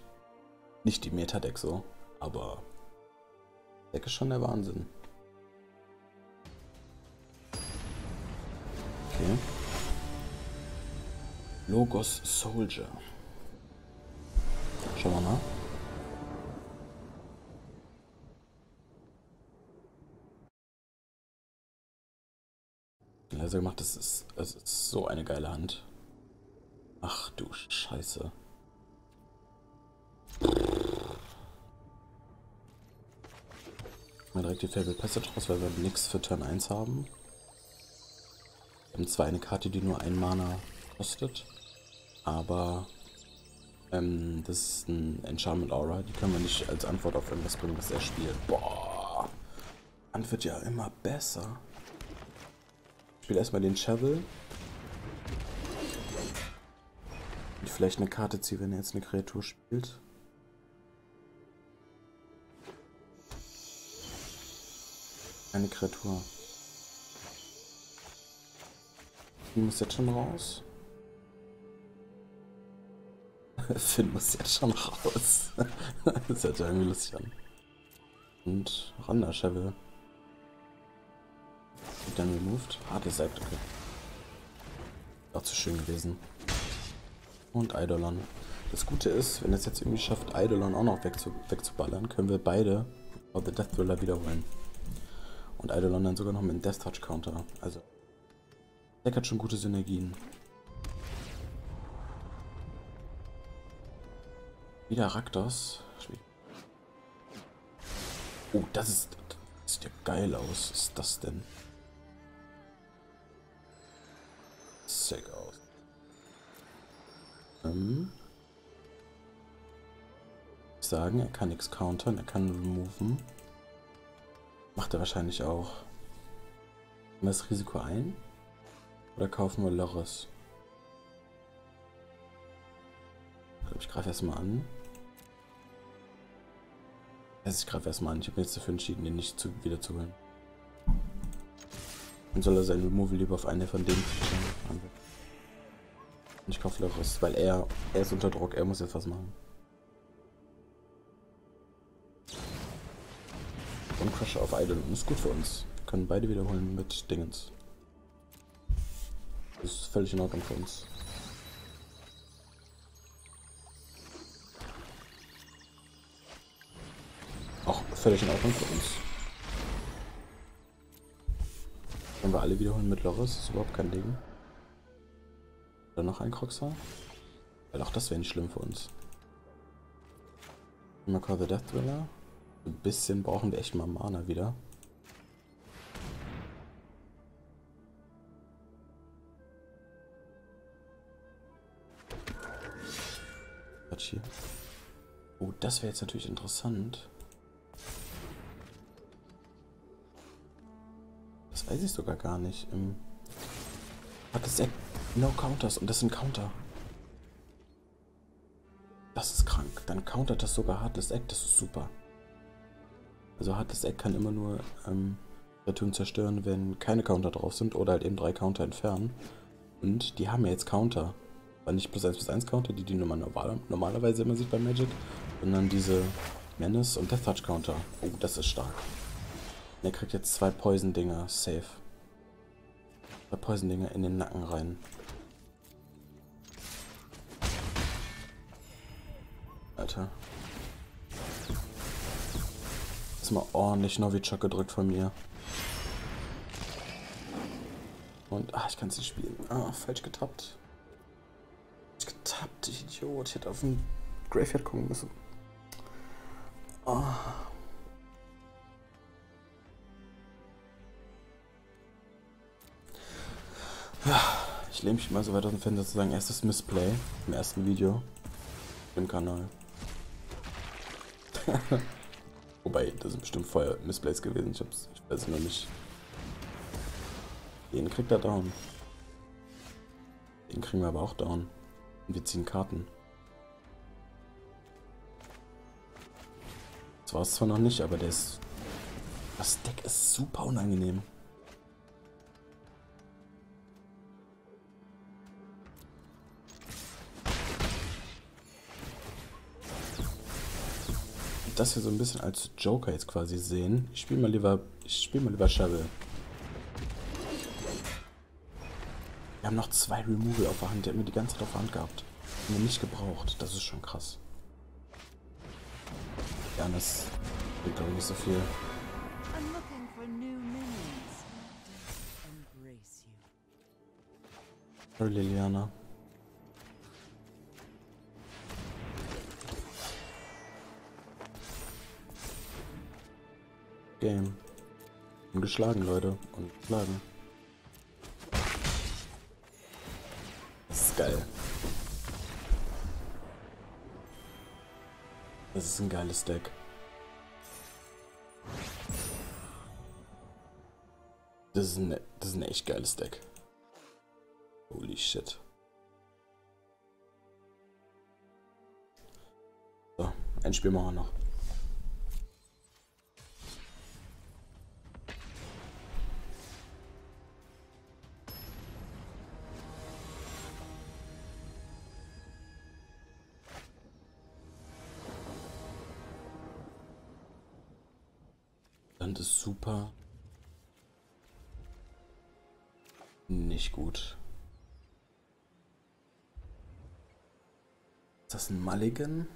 nicht die Meta-Deck so, aber... Das Deck ist schon der Wahnsinn. Okay. Logos Soldier. Schauen wir mal. Also gemacht, das ist, das ist so eine geile Hand. Ach du Scheiße. Mal direkt die Fable Passage raus, weil wir nichts für Turn eins haben. Wir haben zwar eine Karte, die nur ein Mana kostet, aber ähm, das ist ein Enchantment Aura, die können wir nicht als Antwort auf irgendwas bringen, was er spielt. Boah! Antwort wird ja immer besser. Ich spiele erstmal den Chevill. Und vielleicht eine Karte ziehe, wenn er jetzt eine Kreatur spielt. Eine Kreatur. Fynn muss jetzt schon raus. Fynn muss jetzt schon raus. Das hört sich irgendwie lustig an. Und ran da, Chevill. Dann removed. Ah, der Seite, okay. Auch zu schön gewesen. Und Eidolon. Das Gute ist, wenn es jetzt irgendwie schafft, Eidolon auch noch wegzu wegzuballern, können wir beide Call of the Death-Dweller wiederholen. Und Eidolon dann sogar noch mit einem Death Touch Counter. Also, der hat schon gute Synergien. Wieder Raktos. Oh, das ist. Das sieht ja geil aus. Was ist das denn? Sick aus. Ähm. Ich sagen, er kann nichts countern, er kann removen. Macht er wahrscheinlich auch. Nehmen wir das Risiko ein? Oder kaufen wir Lörres? Ich glaube, ich greife erstmal an. Also ich greife erstmal an. Ich habe mich jetzt dafür entschieden, den nicht zu, wieder zu holen. Dann soll er sein Removal lieber auf eine von denen anwenden. Und ich kaufe Lurrus, weil er, er ist unter Druck, er muss jetzt was machen. Und Crusher auf Eidolon ist gut für uns. Wir können beide wiederholen mit Dingens. Das ist völlig in Ordnung für uns. Auch völlig in Ordnung für uns. Können wir alle wiederholen mit Lörres, ist überhaupt kein Ding. Oder noch ein Croxa? Weil auch das wäre nicht schlimm für uns. Mal Call the Death-Dweller. Ein bisschen brauchen wir echt mal Mana wieder. Was hier? Oh, das wäre jetzt natürlich interessant. Weiß ich sogar gar nicht. Im hat das Deck no counters und das sind Counter. Das ist krank. Dann countert das sogar hartes Eck. Das ist super. Also hartes Eck kann immer nur ähm, Kreaturen zerstören, wenn keine Counter drauf sind oder halt eben drei Counter entfernen. Und die haben ja jetzt Counter. Aber nicht plus eins plus eins Counter, die die Nummer normal, normalerweise immer sieht bei Magic, sondern diese Menace und Death Touch Counter. Oh, das ist stark. Er kriegt jetzt zwei Poison-Dinger, safe. Zwei Poison-Dinger in den Nacken rein. Alter. Jetzt mal ordentlich Novichok gedrückt von mir. Und, ah, ich kann es nicht spielen. Ah, falsch getappt. nicht getappt, ich Idiot. Ich hätte auf den Graveyard gucken müssen. Oh. Ich lehne mich mal so weit aus dem Fenster zu sagen, erstes Missplay im ersten Video im Kanal. Wobei, das sind bestimmt vorher Missplays gewesen, ich, hab's, ich weiß es noch nicht. Den kriegt er down. Den kriegen wir aber auch down. Und wir ziehen Karten. Das war es zwar noch nicht, aber der ist... Das Deck ist super unangenehm. Das hier so ein bisschen als Joker jetzt quasi sehen. Ich spiele mal lieber... Ich spiele mal lieber Chevill. Wir haben noch zwei Removal auf der Hand, die haben wir die ganze Zeit auf der Hand gehabt. Die haben wir nicht gebraucht, das ist schon krass. Ja, das bringt glaube ich nicht so viel. Sorry, Liliana. Game. Und geschlagen, Leute. Und geschlagen. Geil. Das ist ein geiles Deck. Das ist ein, das ist ein echt geiles Deck. Holy shit. So, ein Spiel machen wir noch. Ist super. Nicht gut. Ist das ein Mulligan?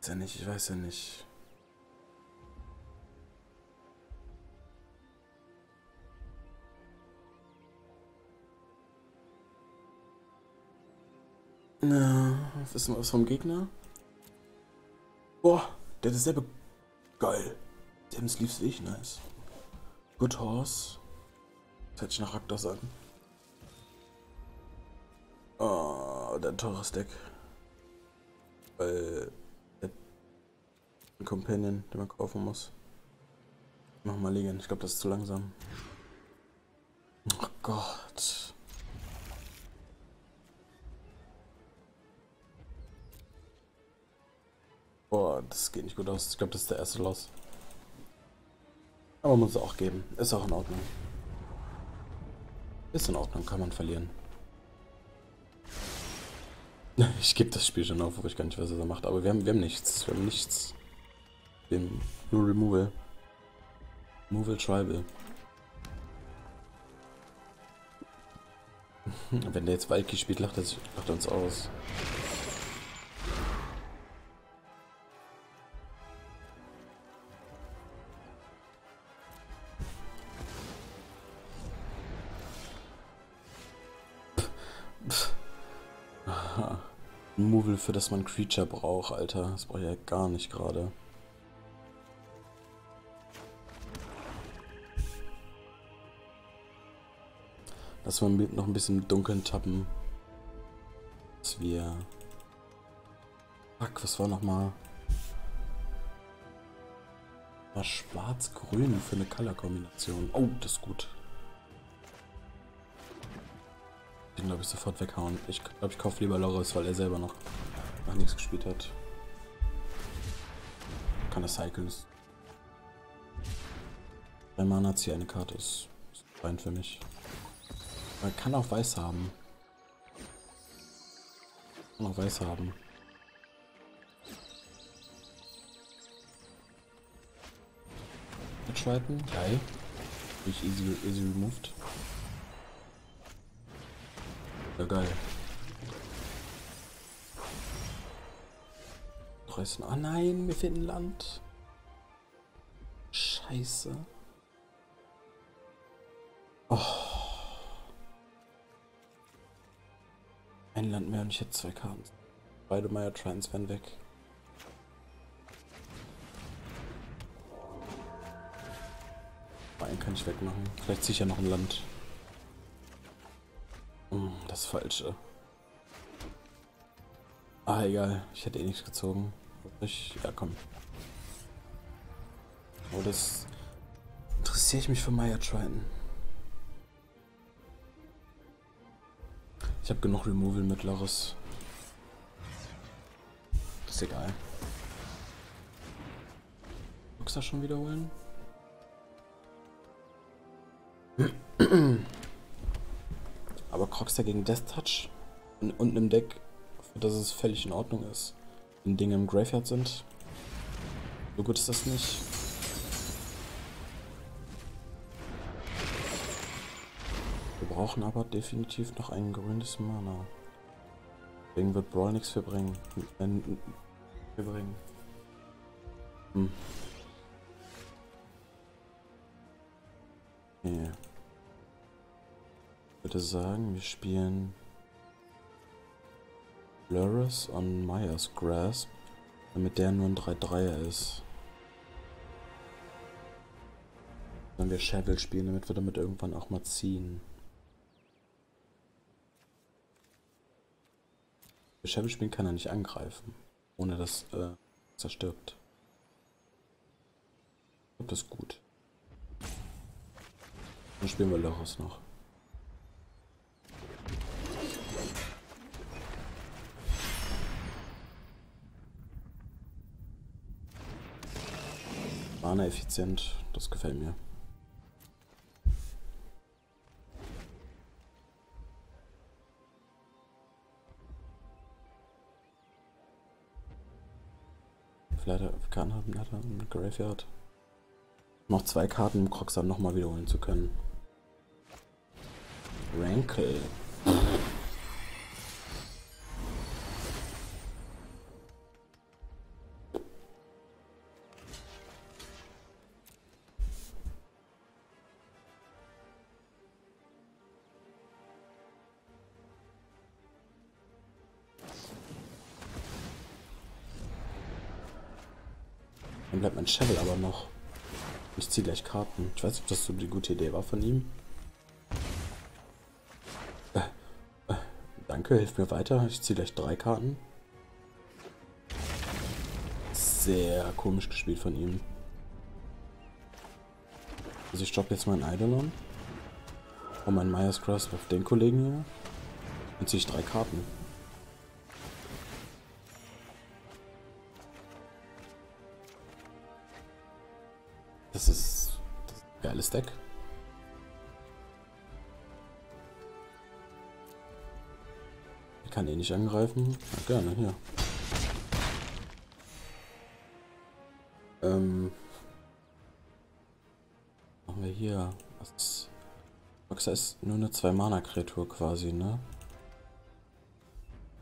Ist ja nicht, ich weiß ja nicht. Na, wissen wir was vom Gegner? Boah, der hat dasselbe. Geil. Der ist liebst ich, nice. Good Horse. Das hätte ich nach Rakdos an. Oh, der teures Deck. Weil. Äh, ein Companion, den man kaufen muss. Machen wir liegen, ich glaube, das ist zu langsam. Oh Gott. Boah, das geht nicht gut aus. Ich glaube, das ist der erste Loss. Aber man muss es auch geben. Ist auch in Ordnung. Ist in Ordnung, kann man verlieren. Ich gebe das Spiel schon auf, wo ich gar nicht weiß, was er macht. Aber wir haben, wir haben nichts. Wir haben nichts. Wir haben nur Removal. Removal Tribal. Wenn der jetzt Valky spielt, lacht er, sich, lacht er uns aus. Für das man Creature braucht, Alter. Das brauche ich ja gar nicht gerade. Lass mal noch ein bisschen im Dunkeln tappen. Dass wir... Fuck, was war nochmal? Was schwarz-grün für eine Color-Kombination. Oh, das ist gut. Den glaube ich sofort weghauen. Ich glaube, ich kaufe lieber Loris, weil er selber noch, noch nichts gespielt hat. Kann er cyclen. Bei Mana ziehe eine Karte, ist, ist fein für mich. Man kann auch Weiß haben. Kann auch Weiß haben. Mitschreiten, geil. Bin ich easy, easy removed. Ja, geil. Preußen. Oh nein, wir finden Land. Scheiße. Oh. Ein Land mehr und ich hätte zwei Karten. Beide Mire Tritons werden weg. Einen kann ich wegmachen. Vielleicht ziehe ich ja noch ein Land. Hm, das Falsche. Ah, egal. Ich hätte eh nichts gezogen. Ich, ja, komm. Oh, das interessiere ich mich für Mire Triton. Ich habe genug Removal mit Lörres. Das ist egal. Croxa schon wiederholen? Aber Croxa gegen Death Touch und unten im Deck, für das es völlig in Ordnung ist, wenn Dinge im Graveyard sind. So gut ist das nicht. Wir brauchen aber definitiv noch ein grünes Mana. Deswegen wird Brawl nichts für bringen. Für bringen. Hm. Okay. Ich würde sagen, wir spielen Lurrus und Myers Grasp, damit der nur ein drei-Dreier ist. Dann wir Chevill spielen, damit wir damit irgendwann auch mal ziehen. Der Chevill spielen kann er nicht angreifen, ohne dass äh, er stirbt. Ich glaube, das ist gut. Dann spielen wir Lörres noch. Mana effizient, das gefällt mir. Leider Karten haben, hat er im Graveyard. Noch zwei Karten, um Croxa nochmal wiederholen zu können. Rankle. Dann bleibt mein Chevill aber noch. Ich ziehe gleich Karten. Ich weiß nicht, ob das so die gute Idee war von ihm. Äh, äh, danke, hilf mir weiter. Ich ziehe gleich drei Karten. Sehr komisch gespielt von ihm. Also ich stoppe jetzt meinen Eidolon. Und meinen Myers Grasp auf den Kollegen hier. Und ziehe ich drei Karten. Das ist, das ist ein geiles Deck. Ich kann eh nicht angreifen. Ja, gerne, hier. Ähm. Was machen wir hier? Croxa ist nur eine zwei-Mana-Kreatur quasi, ne?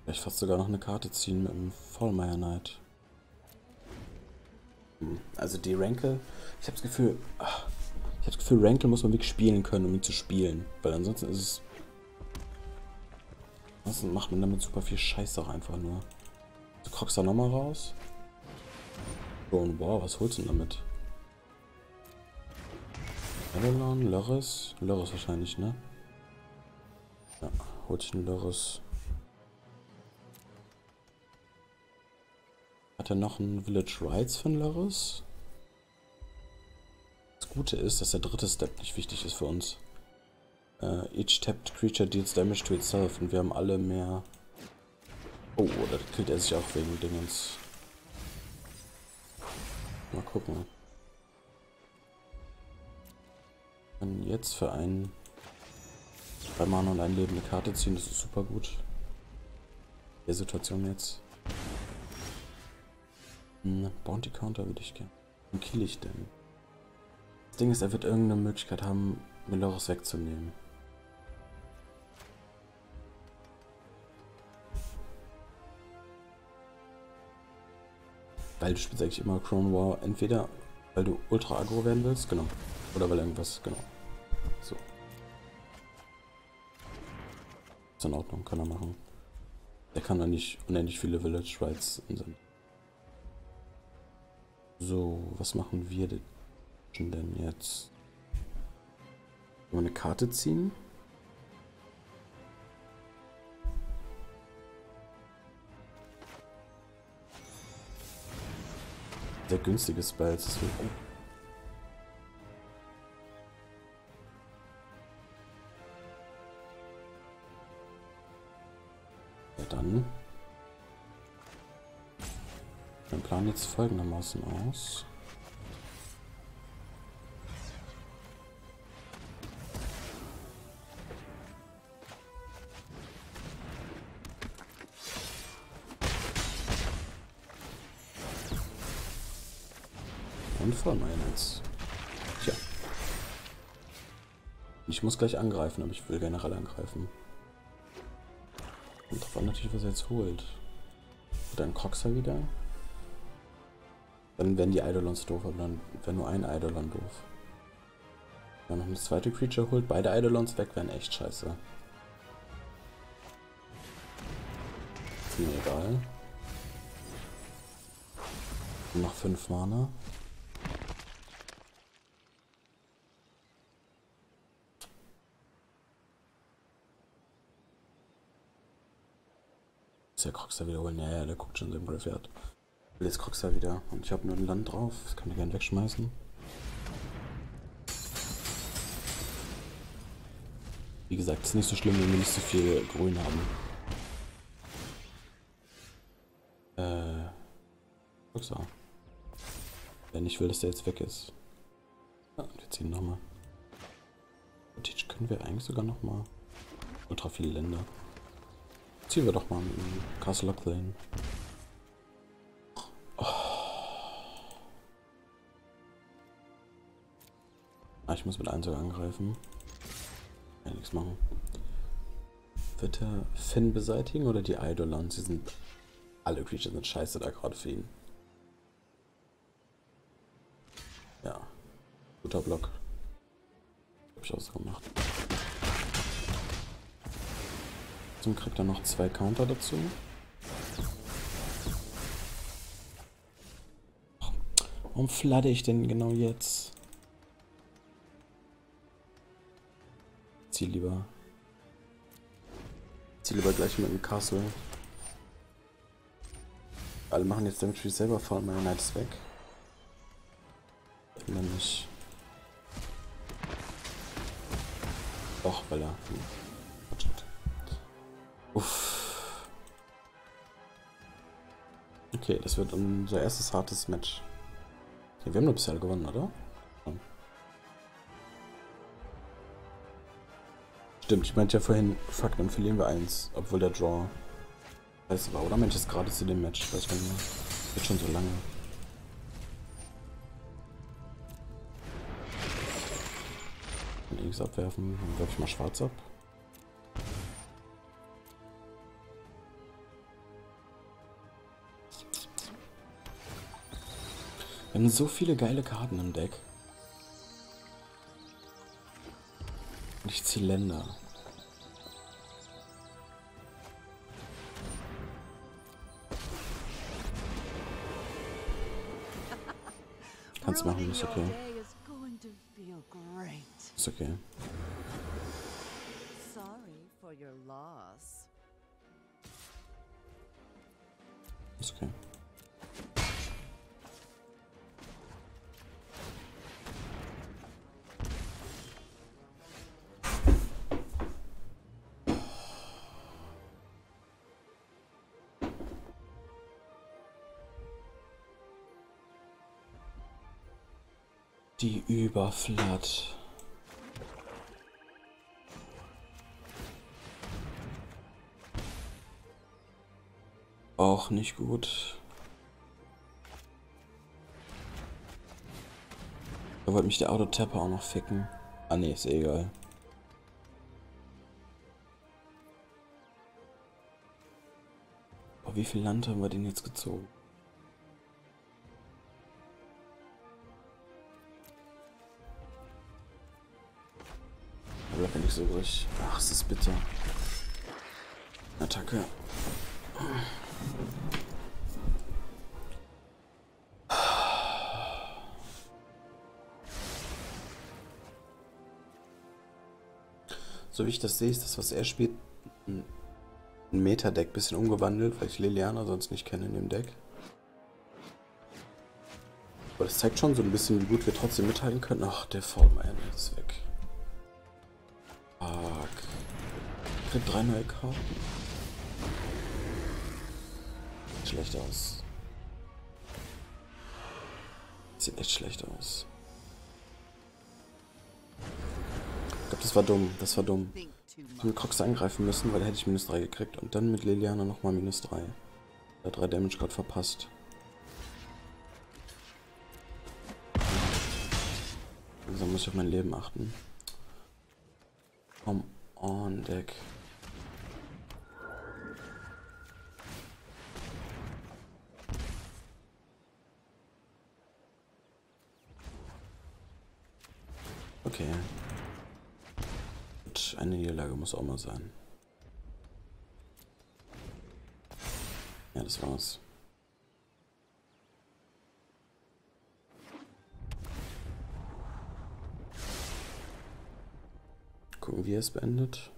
Vielleicht fast sogar noch eine Karte ziehen mit dem Foulmire Knight. Also die Rankle, ich habe das Gefühl, ach, ich habe das Gefühl, Rankle muss man wirklich spielen können, um ihn zu spielen, weil ansonsten ist es, ansonsten macht man damit super viel Scheiß auch einfach nur. Du Croxa nochmal raus. Und wow, was holst du denn damit? Avalon, Lörres, Lörres wahrscheinlich, ne? Ja, hol ich einen Lörres. Hat er noch einen Village Rights von Lörres? Das Gute ist, dass der dritte Step nicht wichtig ist für uns. Uh, each tapped creature deals damage to itself und wir haben alle mehr. Oh, da killt er sich auch wegen Dingens. Mal gucken. Kann jetzt für einen zwei Mana und ein Leben eine Karte ziehen, das ist super gut. Die Situation jetzt. Bounty Counter würde ich gerne. Dann kill ich den. Das Ding ist, er wird irgendeine Möglichkeit haben, mir Lörres wegzunehmen. Weil du spielst eigentlich immer Crown War, entweder weil du ultra aggro werden willst, genau. Oder weil irgendwas, genau. So. Ist in Ordnung, kann er machen. Der kann da nicht unendlich viele Village Rights inseln. So, was machen wir denn jetzt? Wollen wir eine Karte ziehen? Sehr günstige Spells, das wird gut. Ja, dann. Mein Plan jetzt folgendermaßen aus. Foulmire-Knights. Tja. Ich muss gleich angreifen, aber ich will generell angreifen. Und drauf an natürlich, was er jetzt holt. Oder ein Croxa wieder. Dann werden die Eidolons doof, aber dann wäre nur ein Eidolon doof. Wenn man noch eine zweite Creature holt, beide Eidolons weg, wären echt scheiße. Ist mir egal. Und noch fünf Mana. Der Croxa wiederholen. Ja, ja, der guckt schon so im Graveyard. Ich will jetzt Croxa wieder. Und ich habe nur ein Land drauf. Das kann ich gerne wegschmeißen. Wie gesagt, ist nicht so schlimm, wenn wir nicht so viel Grün haben. Äh. Croxa. Wer nicht will, dass der jetzt weg ist. Ah, und wir ziehen nochmal. Theoretisch können wir eigentlich sogar nochmal. Ultra viele Länder. Ziehen wir doch mal mit dem Castle Locthwain. Oh. Ah, ich muss mit einem sogar angreifen. Ja, nichts machen. Wird er Fynn beseitigen oder die Eidolons? Sie sind. Alle Creatures sind scheiße da gerade für ihn. Ja. Guter Block. Hab ich ausgemacht. Kriegt dann noch zwei Counter dazu. Warum fladde ich denn genau jetzt? Zieh lieber. Zieh lieber gleich mit dem Castle. Alle machen jetzt damit, wie selber fahren, meine Knight ist weg. Nämlich. Doch, weil er. Uff. Okay, das wird unser erstes hartes Match. Okay, wir haben nur bisher gewonnen, oder? Stimmt, ich meinte ja vorhin, fuck, dann verlieren wir eins, obwohl der Draw scheiße war. Oder Mensch, ist gerade zu dem Match, weiß ich nicht mehr. Wird schon so lange. Und X abwerfen, dann werfe ich mal schwarz ab. Wir haben so viele geile Karten im Deck. Und ich ziehe Länder. Kannst du machen, ist okay. Ist okay. Ist okay. Die überflatt. Auch nicht gut. Da wollte mich der Auto-Tapper auch noch ficken. Ah ne, ist eh egal. Oh, wie viel Land haben wir denn jetzt gezogen? So ruhig. Ach, es ist bitter. Attacke. So wie ich das sehe, ist das, was er spielt, ein Meta-Deck. Bisschen umgewandelt, weil ich Liliana sonst nicht kenne in dem Deck. Aber das zeigt schon so ein bisschen, wie gut wir trotzdem mithalten können. Ach, der Foulmire Knight ist weg. Fuck. Ich krieg drei neue Karten. Sieht schlecht aus. Sieht echt schlecht aus. Ich glaube, das war dumm. Das war dumm. Ich habe mit Croxa angreifen müssen, weil da hätte ich minus drei gekriegt. Und dann mit Liliana nochmal minus drei. Da drei Damage gerade verpasst. Also muss ich auf mein Leben achten. Come on, Deck. Okay. Und eine Niederlage muss auch mal sein. Ja, das war's. Gucken, wie er es beendet.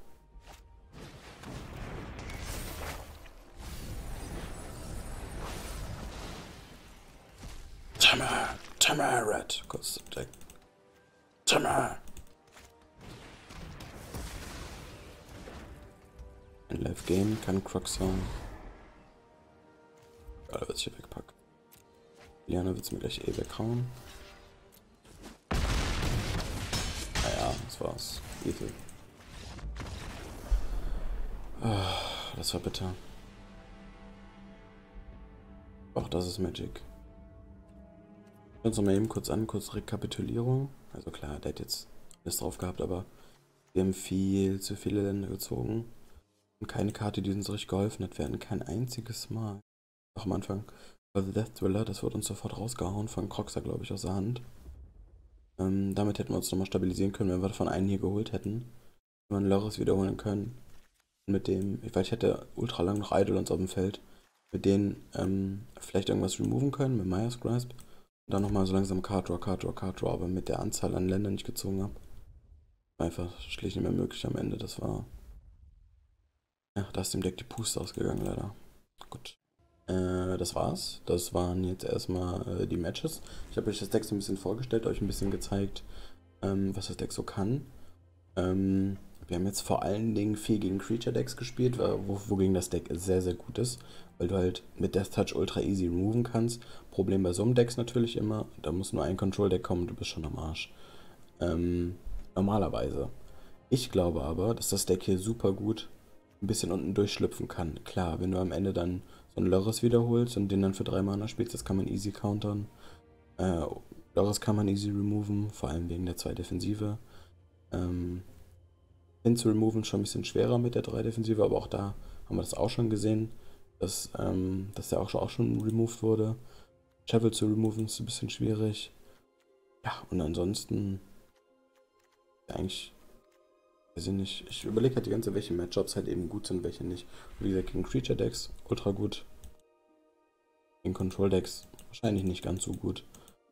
Tamar! Tamar Red! Kurz zum Deck. Tamar! Ein Live Game kann Croxa. Alle wird hier wegpacken. Liana wird es mir gleich eh weghauen. Naja, das war's. Easy. Oh, das war bitter. Auch das ist Magic. Schauen wir uns nochmal eben kurz an, kurz Rekapitulierung. Also klar, der hat jetzt alles drauf gehabt, aber wir haben viel zu viele Länder gezogen. Und keine Karte, die uns richtig geholfen hat, werden kein einziges Mal. Auch am Anfang Call of the Death-Dweller, das wurde uns sofort rausgehauen von Croxa, glaube ich, aus der Hand. Ähm, damit hätten wir uns nochmal stabilisieren können, wenn wir davon einen hier geholt hätten. Wenn wir Lörres wiederholen können. Mit dem, weil ich hätte ultra lang noch Eidolons auf dem Feld. Mit denen ähm, vielleicht irgendwas removen können, mit Myers Grasp. Und dann nochmal so langsam Card Draw, Card Draw, Card Draw, aber mit der Anzahl an Ländern, die ich gezogen habe. War einfach schlicht nicht mehr möglich am Ende, das war... Ja, da ist dem Deck die Puste ausgegangen, leider. Gut. Äh, das war's. Das waren jetzt erstmal äh, die Matches. Ich habe euch das Deck so ein bisschen vorgestellt, euch ein bisschen gezeigt, ähm, was das Deck so kann. Ähm, wir haben jetzt vor allen Dingen viel gegen Creature-Decks gespielt, wo, wogegen das Deck sehr, sehr gut ist, weil du halt mit Death Touch ultra easy removen kannst. Problem bei so einem Deck natürlich immer, da muss nur ein Control-Deck kommen und du bist schon am Arsch. Ähm, normalerweise. Ich glaube aber, dass das Deck hier super gut ein bisschen unten durchschlüpfen kann. Klar, wenn du am Ende dann so einen Lörres wiederholst und den dann für drei Mana spielst, das kann man easy countern. Äh, Lörres kann man easy removen, vor allem wegen der zwei Defensive. Ähm, Fynn zu removen ist schon ein bisschen schwerer mit der drei Defensive, aber auch da haben wir das auch schon gesehen, dass, ähm, dass der auch schon, auch schon removed wurde. Chevill zu removen ist ein bisschen schwierig. Ja, und ansonsten eigentlich... Nicht. Ich überlege halt die ganze, welche Matchups halt eben gut sind, welche nicht. Wie gesagt, gegen Creature-Decks ultra gut. Gegen Control-Decks wahrscheinlich nicht ganz so gut.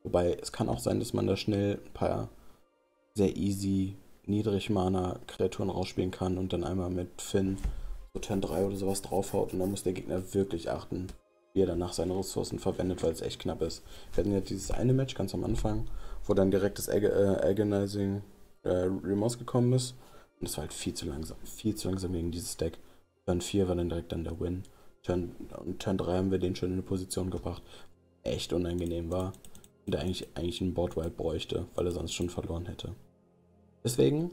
Wobei es kann auch sein, dass man da schnell ein paar sehr easy, niedrig Mana-Kreaturen rausspielen kann und dann einmal mit Fynn so Turn drei oder sowas draufhaut und dann muss der Gegner wirklich achten, wie er danach seine Ressourcen verwendet, weil es echt knapp ist. Wir hatten ja dieses eine Match ganz am Anfang, wo dann direkt das Ag äh, Agonizing äh, Remorse gekommen ist. Und das war halt viel zu langsam, viel zu langsam gegen dieses Deck. Turn vier war dann direkt dann der Win. Turn, und Turn drei haben wir den schon in eine Position gebracht, echt unangenehm war. Und der eigentlich, eigentlich einen Boardwipe bräuchte, weil er sonst schon verloren hätte. Deswegen,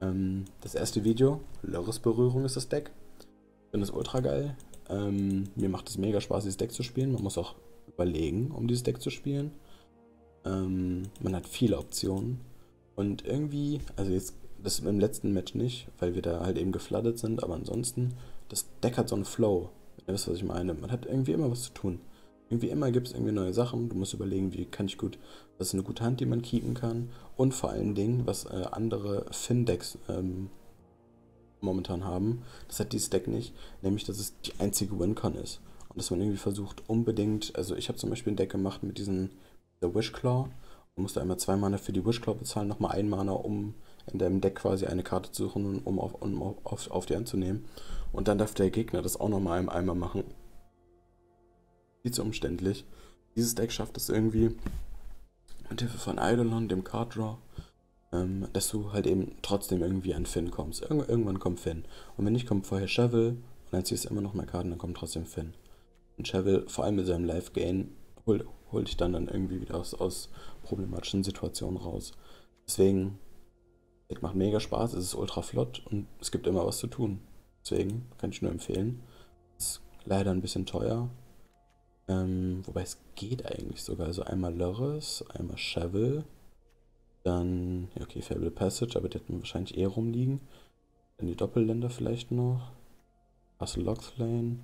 ähm, das erste Video, Lörresberührung ist das Deck. Ich finde das ultra geil. Ähm, mir macht es mega Spaß, dieses Deck zu spielen. Man muss auch überlegen, um dieses Deck zu spielen. Ähm, man hat viele Optionen. Und irgendwie, also jetzt... Das im letzten Match nicht, weil wir da halt eben gefloodet sind, aber ansonsten, das Deck hat so einen Flow. Ihr wisst, was ich meine. Man hat irgendwie immer was zu tun. Irgendwie immer gibt es irgendwie neue Sachen. Du musst überlegen, wie kann ich gut, was ist eine gute Hand, die man keepen kann. Und vor allen Dingen, was äh, andere Fynn-Decks ähm, momentan haben. Das hat dieses Deck nicht, nämlich dass es die einzige Win-Con ist. Und dass man irgendwie versucht unbedingt, also ich habe zum Beispiel ein Deck gemacht mit diesen der Wishclaw. Man musste einmal zwei Mana für die Wishclaw bezahlen, nochmal ein Mana, um in deinem Deck quasi eine Karte zu suchen, um auf, um auf, auf, auf die anzunehmen. Und dann darf der Gegner das auch nochmal im Eimer machen. Viel zu umständlich. Dieses Deck schafft es irgendwie mit Hilfe von Eidolon, dem Card Draw, ähm, dass du halt eben trotzdem irgendwie an Fynn kommst. Irgendw irgendwann kommt Fynn. Und wenn nicht, kommt vorher Chevill. Und dann ziehst du immer noch mehr Karten, dann kommt trotzdem Fynn. Und Chevill, vor allem mit seinem Life Gain, holt, holt dich dann dann irgendwie wieder aus, aus problematischen Situationen raus. Deswegen, das Deck macht mega Spaß, es ist ultra flott und es gibt immer was zu tun. Deswegen kann ich nur empfehlen. Ist leider ein bisschen teuer. Ähm, wobei es geht eigentlich sogar. Also einmal Lurrus, einmal Chevill, dann, ja okay, Fable Passage, aber die hätten wahrscheinlich eh rumliegen. Dann die Doppelländer vielleicht noch. Castle Locthwain.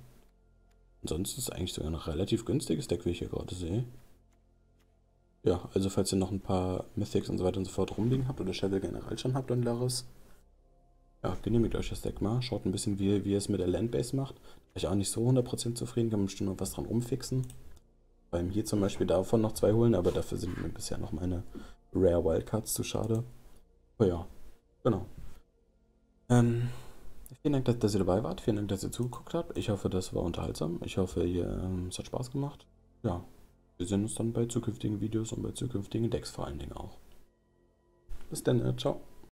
Ansonsten ist es eigentlich sogar ein relativ günstiges Deck, wie ich hier gerade sehe. Ja, also falls ihr noch ein paar Mythics und so weiter und so fort rumliegen habt oder Chevill generell schon habt und Lurrus, ja, genehmigt euch das Deck mal. Schaut ein bisschen, wie, wie ihr es mit der Landbase macht. Ich auch nicht so hundert Prozent zufrieden, kann man bestimmt noch was dran rumfixen. Beim hier zum Beispiel davon noch zwei holen, aber dafür sind mir bisher noch meine Rare Wildcards zu schade. Aber ja, genau. Ähm, vielen Dank, dass, dass ihr dabei wart. Vielen Dank, dass ihr zugeguckt habt. Ich hoffe, das war unterhaltsam. Ich hoffe, ihr, ähm, es hat Spaß gemacht. Ja, wir sehen uns dann bei zukünftigen Videos und bei zukünftigen Decks vor allen Dingen auch. Bis dann, äh, ciao.